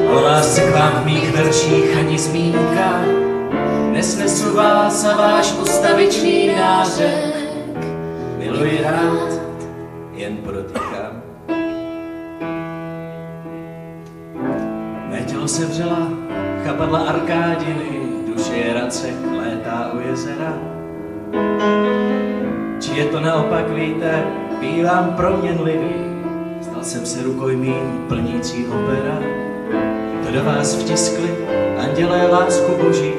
o lásce k vám v mých verších ani zmínka, nesnesu vás a váš ustavičný nářek, miluji rád, jen podotýkám. Mé tělo sevřela chapadla Arkádiny, duše je racek, létá u jezera. Či je to naopak, víte, bývám proměnlivý, stal jsem se rukojmím plnící opera. To do vás vtiskli andělé lásku boží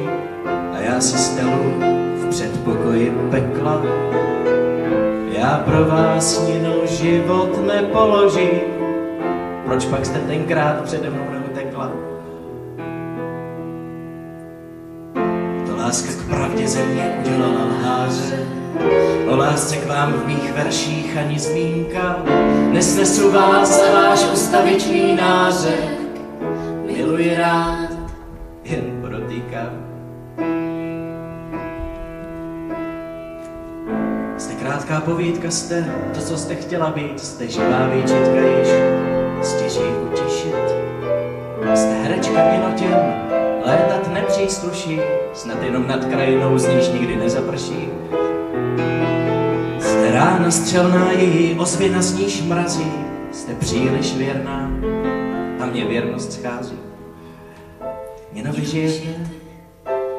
a já si stelu v předpokoji pekla. Já pro vás jinou život nepoložím, proč pak jste tenkrát přede mnou neutekla? To láska k pravdě ze mě udělala lháře, o lásce k vám v mých verších ani zmínka, nesnesu vás a váš ustavičný nářek, miluji rád, jen podotýkám. Jste krátká povídka, jste to, co jste chtěla být, jste živá výčitka již, stěží utěšit. Jste herečka minutěm, létat nepřísluší, snad jenom nad krajinou, z níž nikdy nezaprší. Jste rána střelná, její ozvěna, s níž mrazí, jste příliš věrná a mě věrnost schází. Jenom vy žijete,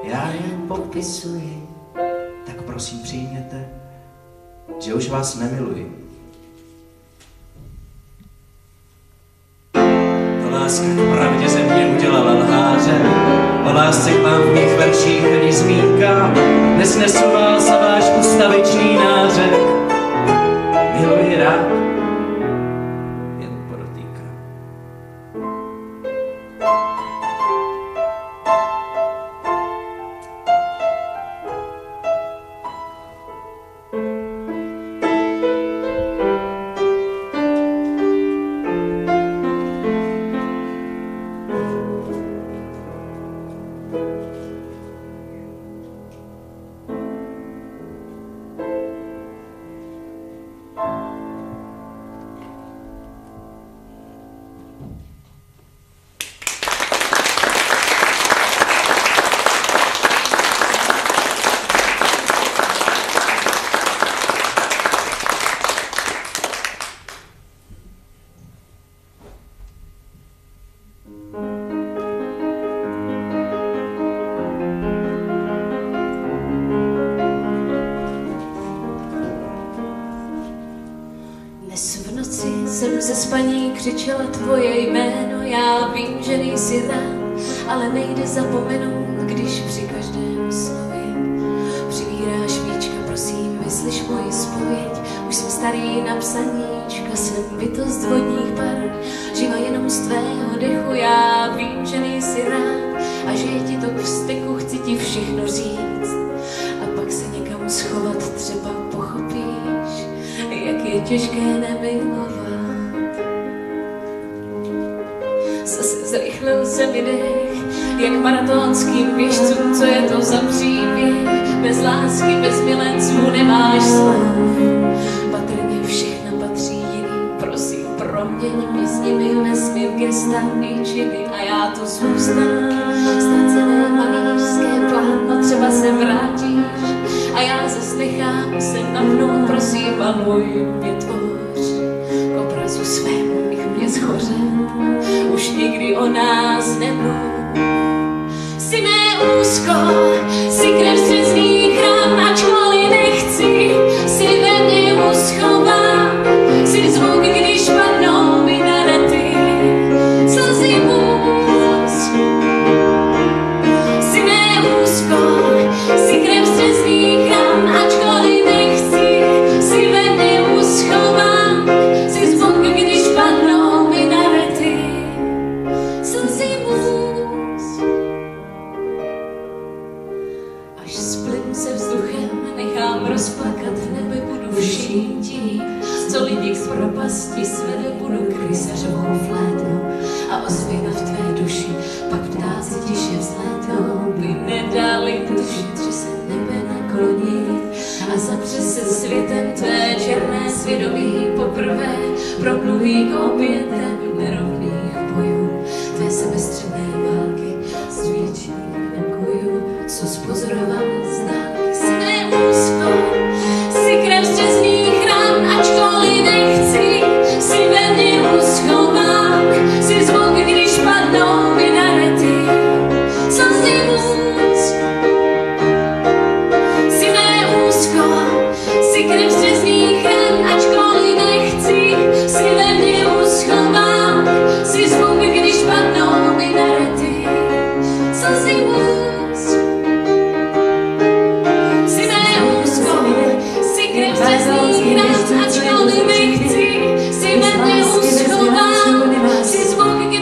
já jen popisuji, tak prosím přijměte, že už vás nemiluji. Ta láska k pravdě ze mě udělala lháře, o lásce k vám v mých verších ani zmínka, nesnesu vás a váš ustavičný nářek, miluji rád, jen podotýkám. Ze spaní křičela tvoje jméno, já vím, že nejsi tam, ale nejde zapomenout, když při každém slově přivíráš víčka, prosím, vyslyš moji zpověď. Už jsem starý na psaníčka, jsem bytost vodních par, živa jenom z tvého dechu, já vím, že nejsi rád a že je ti to k vzteku, chci ti všechno říct a pak se někam schovat, třeba pochopíš, jak je těžké nemilovat. Zrychlil se mi dech, jak maratonským běžcům, co je to za příběh. Bez lásky, bez milenců nemáš slav, patrně všechna patří. proměň mě s nimi ve svým gestách i činy a já tu zůstanu. Ztracené malířské plátno třeba se vrátíš a já zas nechám se na mnou, prosím, a můj mě tvoř. K obrazu svému nech mě schořen, už nikdy o nás nemluv. Jsi mé úzko, jsi krev střecných rán, ačkoliv nechci, jsi ve mně uschová, jsi zvuk, když padnou mi na lety slzy vůz. Jsi mé úzko, jsi krev střecných rán, ačkoliv nechci, jsi ve mně uschová, jsi zvuk, když padnou mi na lety slzy vůz. Až splím se vzduchem, nechám rozplakat nebe, budu vším tím, co lidi z propasti svede, budu krysařovou flétnou a ozvěna v tvé duši, pak ptáci tiše vzlétnou, by nedali tušit, že se nebe nakloní a zapře se světem tvé černé svědomí poprvé, promluví k obětem nerovných bojů, tvé sebestředné války s věčným nekojů, co spozoroval znám. Jsi mé úzko, jsi krev z řezných rán, ačkoliv nechci, jsi ve mně uschován, jsi zvuk, když padnou mi na rety slzy vůz. Jsi mé úzko, jsi krev z řezných rán, ačkoliv nechci, jsi ve mně uschován, jsi zvuk, když padnou mi na rety slzy vůz. Jsi mé úzko, jsi krev z řezných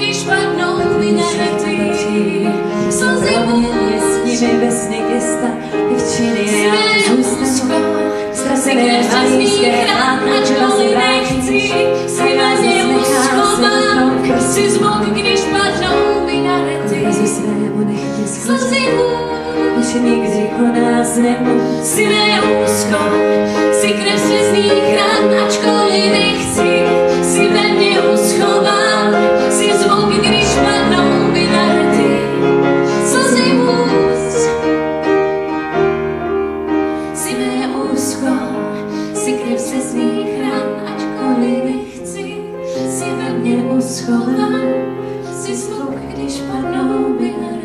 rán, ačkoliv nechci, jsi ve mně uschován, jsi zvuk, když padnou mi na rty slzy vůz. Jsi mé úzko, jsi krev z řezných rán, ačkoliv nechci, jsi ve mně uschován, jsi zvuk, když padnou mi na rty.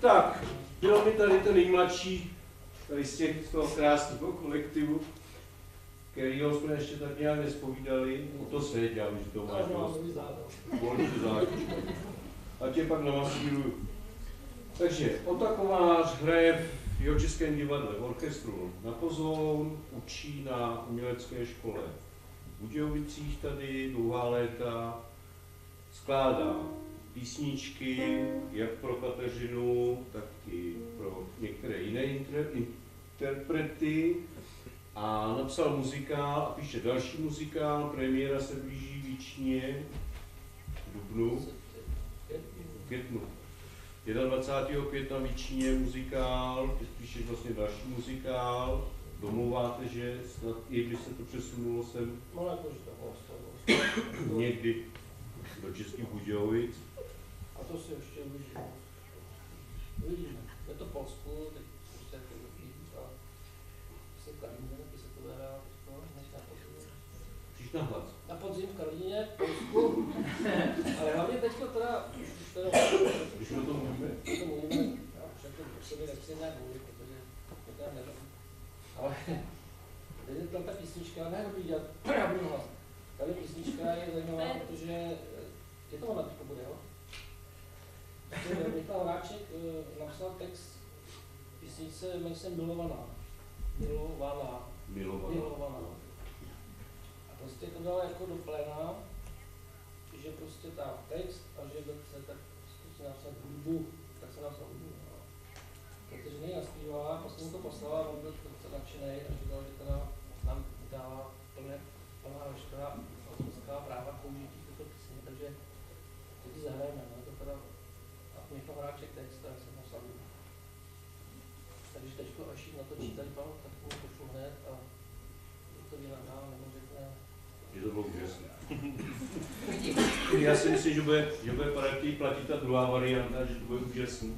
Tak, byl mi tady ten nejmladší, tady z těch z toho krásného kolektivu, kterýho jsme ještě tak nějak nespovídali, o to se dělám, že to máš volný základ. A tě pak namasíruju. Takže Otakar Kovář hraje v Jihočeském divadle, v orchestru na pozoun, učí na umělecké škole v Budějovicích tady dlouhá léta, skládá písničky, jak pro Kateřinu, tak i pro některé jiné interprety a napsal muzikál a píše další muzikál, premiéra se blíží výčně v dubnu, v květnu. dvacátého prvního května výčně muzikál, ty píšeš vlastně další muzikál, domluváte, že snad i když se to přesunulo sem někdy do Českých Budějovic. A to se ještě uvidíme. Uvidíme. Je to v Polsku, teď už se to uvidíme, ale se v Karolíně, když se to bude hrát, než na podzim. Přiš na hlad. Na podzim v Karolíně, v Polsku. Ale hlavně teď to teda... Když o tom mluvíme. Když o tom mluvíme. Já však to v sobě nechci nějak mluvit, protože to teda nevím. Ale teď je tam ta písnička, ne dobrý dělat, já budu hlasný. Tady písnička je zajímavá, protože je to ona teď bude, jo? Vesnice jsem milovaná. Milovaná. Milovaná. Milovaná. A prostě to dala jako do plena, že prostě tam text a že se tak zkusila napsat hudbu, tak se napsal hudbu. Kateřina ji naspívala, prostě mu to poslala, on byl docela nadšenej a říkal, že teda nám dala plná veškerá autorská práva k použití této písně, takže teď zahrajeme, no to teda a Michal Hráček text, tak jsem napsal hudbu. Takže teďko až jít natočí tady panu, tak mu pošlu hned a to vynadá, nebo řekne. Je to bylo úžasné. Já si myslím, že bude, že bude platit ta druhá varianta, že to bude úžasný.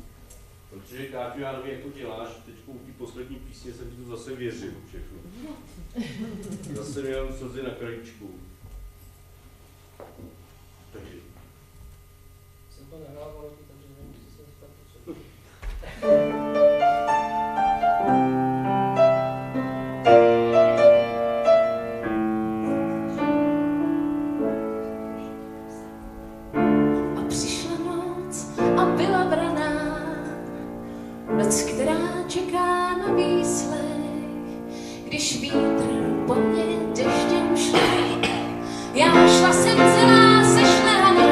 Protože Káťu, já nevím, jak to děláš, teď u té poslední písně jsem ti to zase věřil všechno. Zase měl slzy na krajičku. Takže. Jsem to nehrál roky, takže nevím, jestli jsem to tak potřeboval. Čeká na výslech, když vítr po mně deštěm šle. Já šla jsem celá sešlehaná,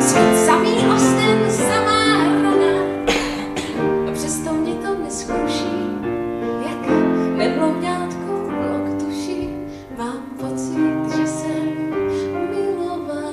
svým samým hostem samá hraná. A přesto mě to neskruší, jak neblouňátko blok tuší. Mám pocit, že jsem milovaná.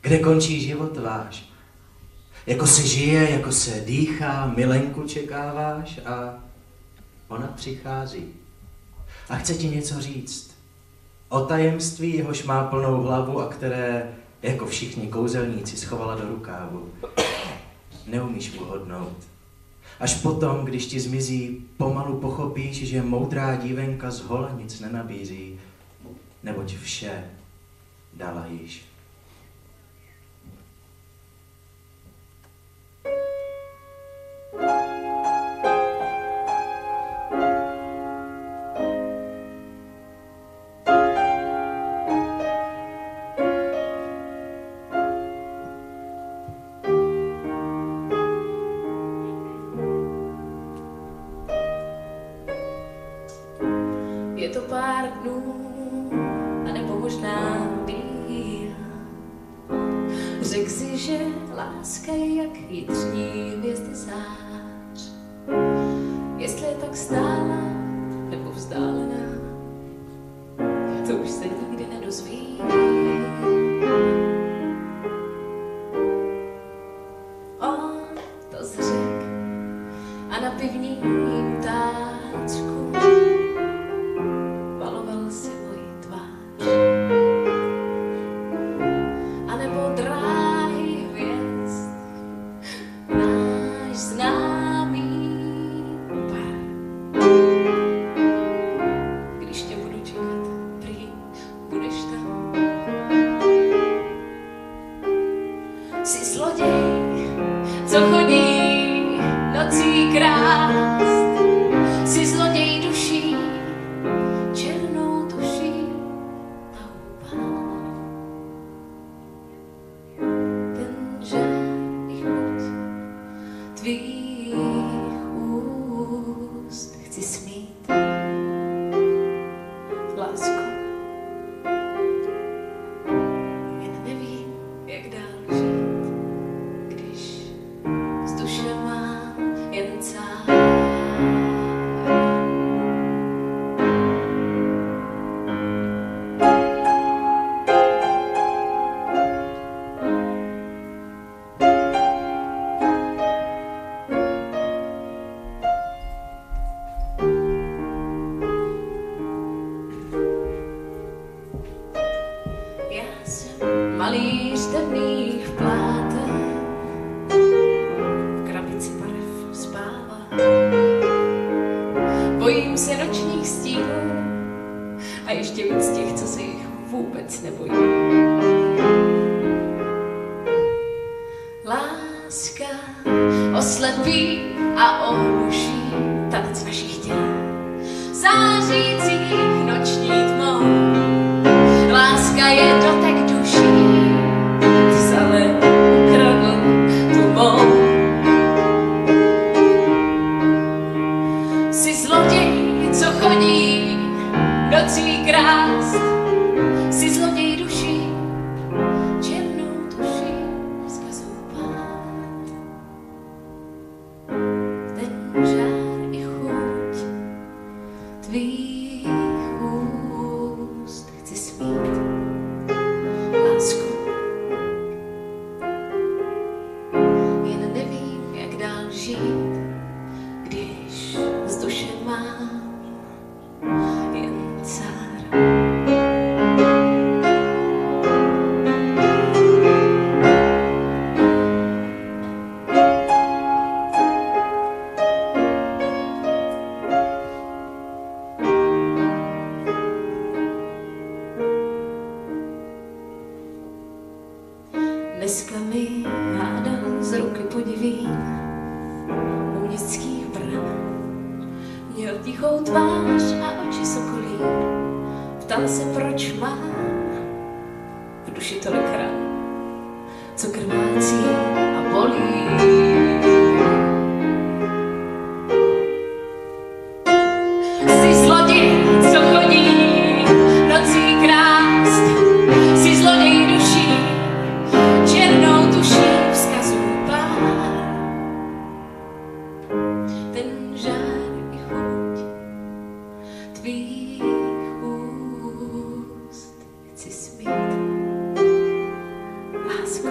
Kde končí život váš? Jako se žije, jako se dýchá, milenku čekáváš a ona přichází. A chce ti něco říct. O tajemství, jehož má plnou hlavu a které, jako všichni kouzelníci, schovala do rukávu. Neumíš mu hodnout. Až potom, když ti zmizí, pomalu pochopíš, že moudrá dívenka z hola nic nenabízí, neboť vše dala již. Je to pár dnů, anebo možná díl. rozvíjí. O, to zřek a na pivním táčku baloval si moji tvář. A nebo dráhy hvězd náš známý pár. Když tě budu čekat, prý budeš tam. Jsi zloděj, co chodí nocí krást, jsi zloděj duší, černou duší a upál. Tenže i chuť tvých úst chci smít, lásko, jen nevím, jak dál žít, když z duše mám jen cár. Já jsem malíř temných pláten, v krabici barev spávám. Bojím se nočních stínů a ještě víc těch, co se jich vůbec nebojím. Láska oslepí a ohluší tanec našich těl, zářících noční tmou. Láska je dotek duší, vzal ukradl tu mou. Jsi zloděj, co chodí nocí krást, jsi zloděj duší, černou duší zkazou pát. Ten žár i chuť tvých úst chci smít. Když z duše mám jen cár. Dneska mi hádal z ruky podivín u městských bran. Měl tichou tvář a oči sokolí. Ptal se, proč mám v duši tolik ran, co krvácí a bolí. Jsi zloděj, co chodí nocí krást, jsi zloděj duší, černou duší vzkazů pár. Ten žár i chuť tvých úst chci smít, lásko.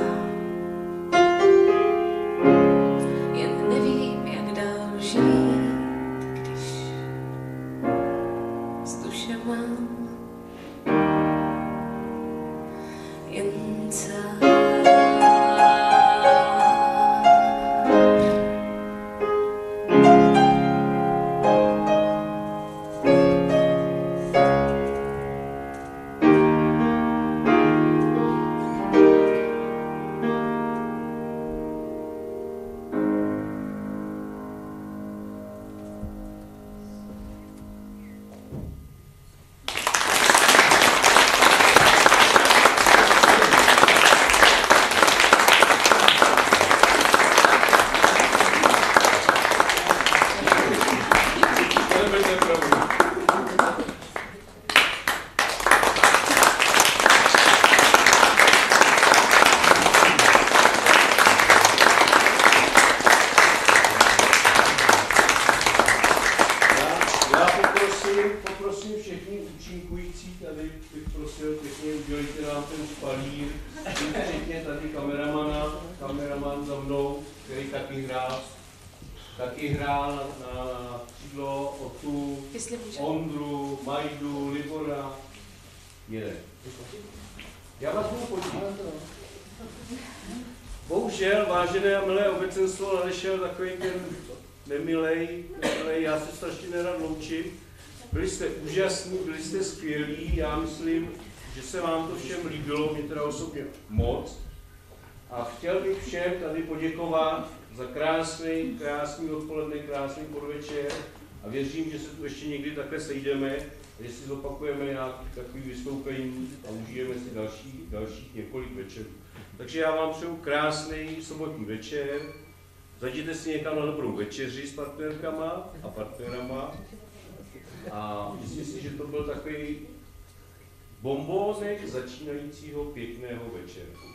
bych prosil pěkně, udělejte nám ten palír, včetně tady kameramana, kameraman za mnou, který taky hrál, taky hrál na, na křídlo Otu, Ondru, Majdu, Libora, jeden. Já vás budu podívat. Bohužel, vážené a milé obecenstvo, nadešel takový ten nemilej, nemilej, já se strašně nerad loučím. Byli jste úžasní, byli jste skvělí, já myslím, že se vám to všem líbilo, mě teda osobně moc. A chtěl bych všem tady poděkovat za krásný, krásný odpoledne, krásný podvečer a věřím, že se tu ještě někdy takhle sejdeme, že si zopakujeme nějaký takový vystoupení a užijeme si další, dalších několik večerů. Takže já vám přeju krásný sobotní večer, zajděte si někam na dobrou večeři s partnerkama a partnerama. A myslím si, že to byl takový bombónek začínajícího pěkného večerku.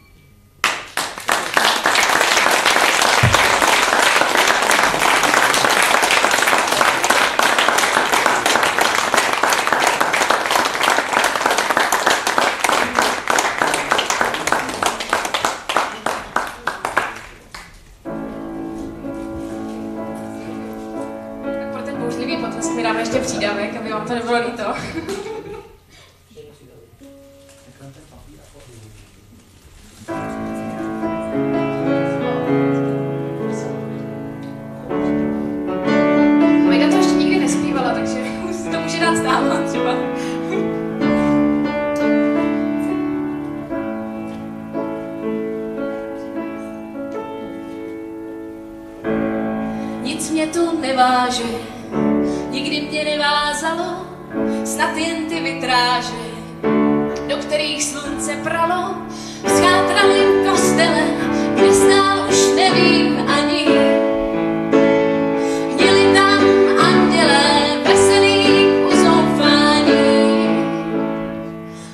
To nebylo i to. Majda to ještě nikdy nespívala, takže to může dát stále třeba. Nic mě tu neváže, nikdy mě nevázalo, snad jen ty vitráže, do kterých slunce pralo, v zchátraném kostele, kde stál už nevím ani. Hněli tam andělé veselí uzoufání,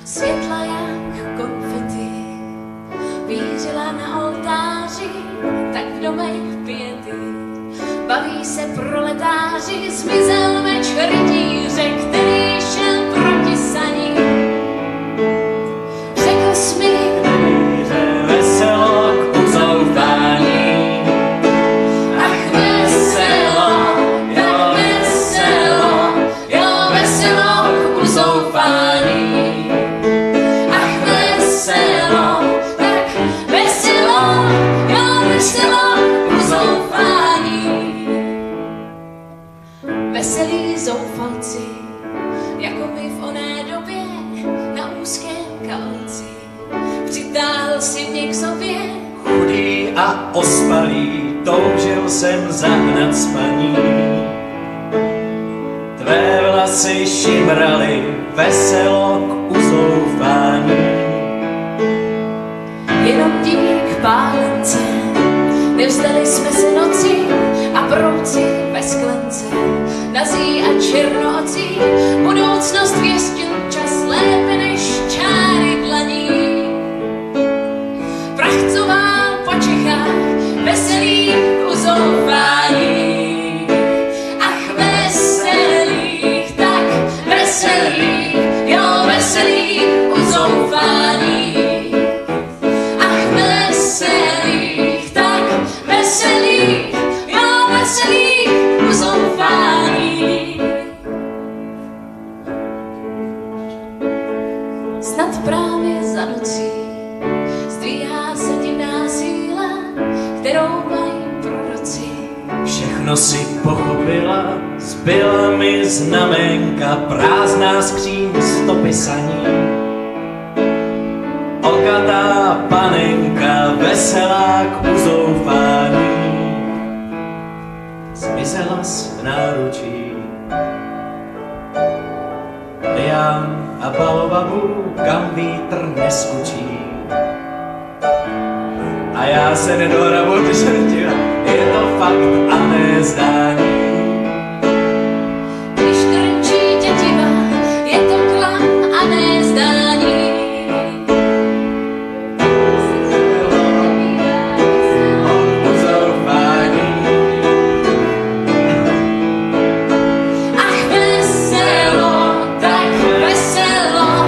světla jak konfety, vířila na oltáři, tak v domech pěty. Baví se proletáři, zmizel meč rytíře, který šel proti saní. Řekl jsi mi, že veselo k uzoufání. Ach veselo, tak veselo, jo veselo k uzoufání. Ach veselo, tak veselo, jo veselo k uzoufání. Veselí zoufalci, jako by v oné době na úzkém kalci, přitáhl si mě k sobě. Chudý a ospalý, toužil jsem zahnat spaní. Tvé vlasy šimraly, veselo k uzoufání. Jenom dík pálence, nevzdali jsme se noci a brouci ve sklence. Nazí a černoocí, budoucnost věstil čas lépe než čáry dlaní. Prachcová po Čechách, veselý k uzoufání. Ach veselých, tak veselých, jo veselých k uzoufání. Ach veselých, tak veselých, jo veselých k uzoufání. Snad právě za nocí zdvíhá se divná síla, kterou mají proroci. Všechno si pochopila, zbyla mi znamenka, prázdná skříň stopy saní. Okatá panenka, veselá k uzoufání. Zmizela z náručí Lián a balobabu, kam vítr neskučí. A já se nedorabot žrtil, je to fakt a nezdání. Když trnčí dětiva, je to klam a nezdání. Ach, veselo, tak veselo,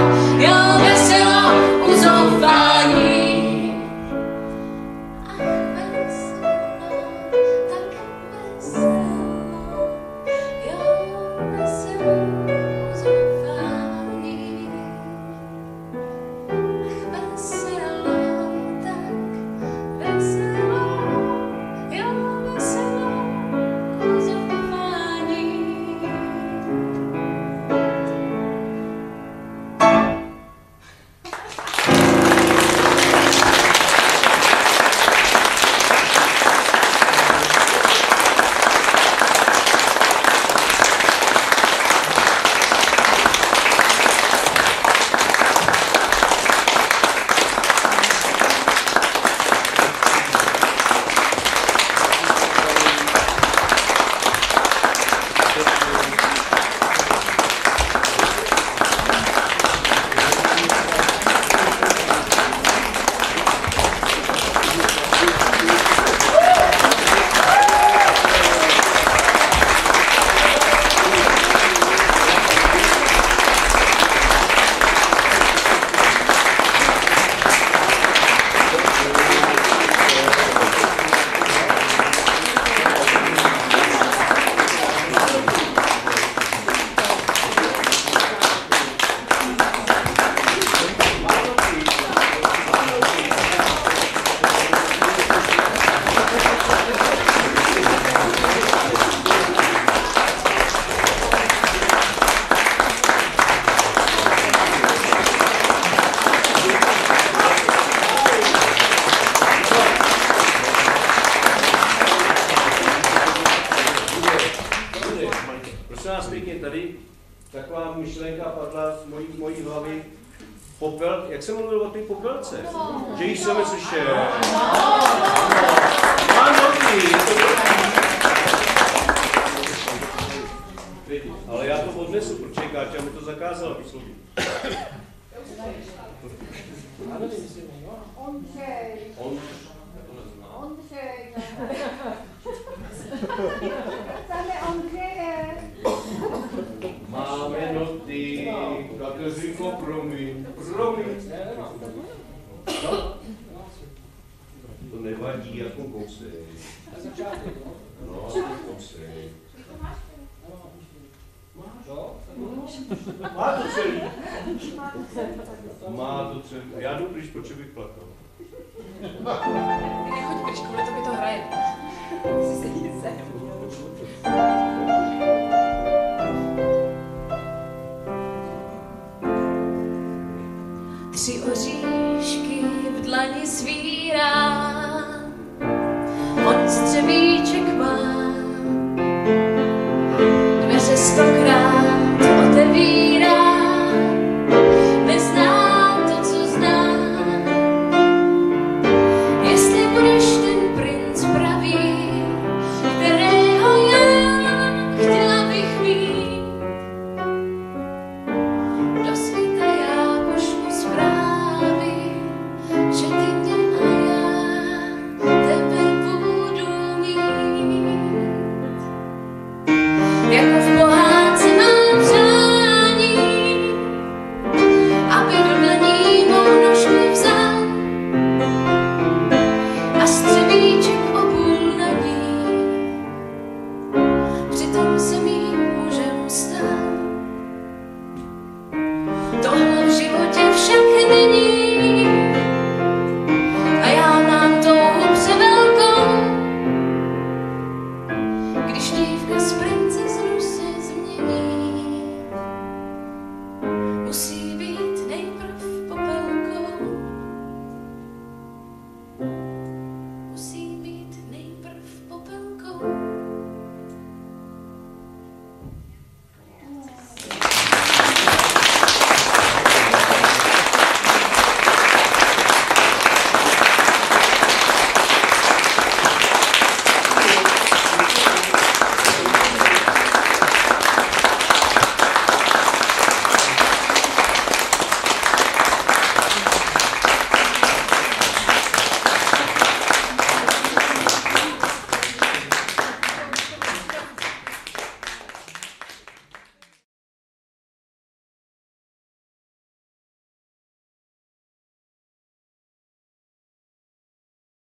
Popel, jak jsem mluvil o té popelce? No, že jich chceme slyšet. Mám dobrý. Ale já to odnesu, protože Káča mi to zakázala vyslovit. Ondřej. Ondřej. Tady Ondřeje. Máme noty, Kateřinko, promiň, promiň. To nevadí, jako kousej. No, kousej. Má to celý. Má to celý. Já jdu pryč, proč bych plakal. Nechoď pryč, kvůli tobě to hraje. Sedí se. Tři oříšky v dlani svírá.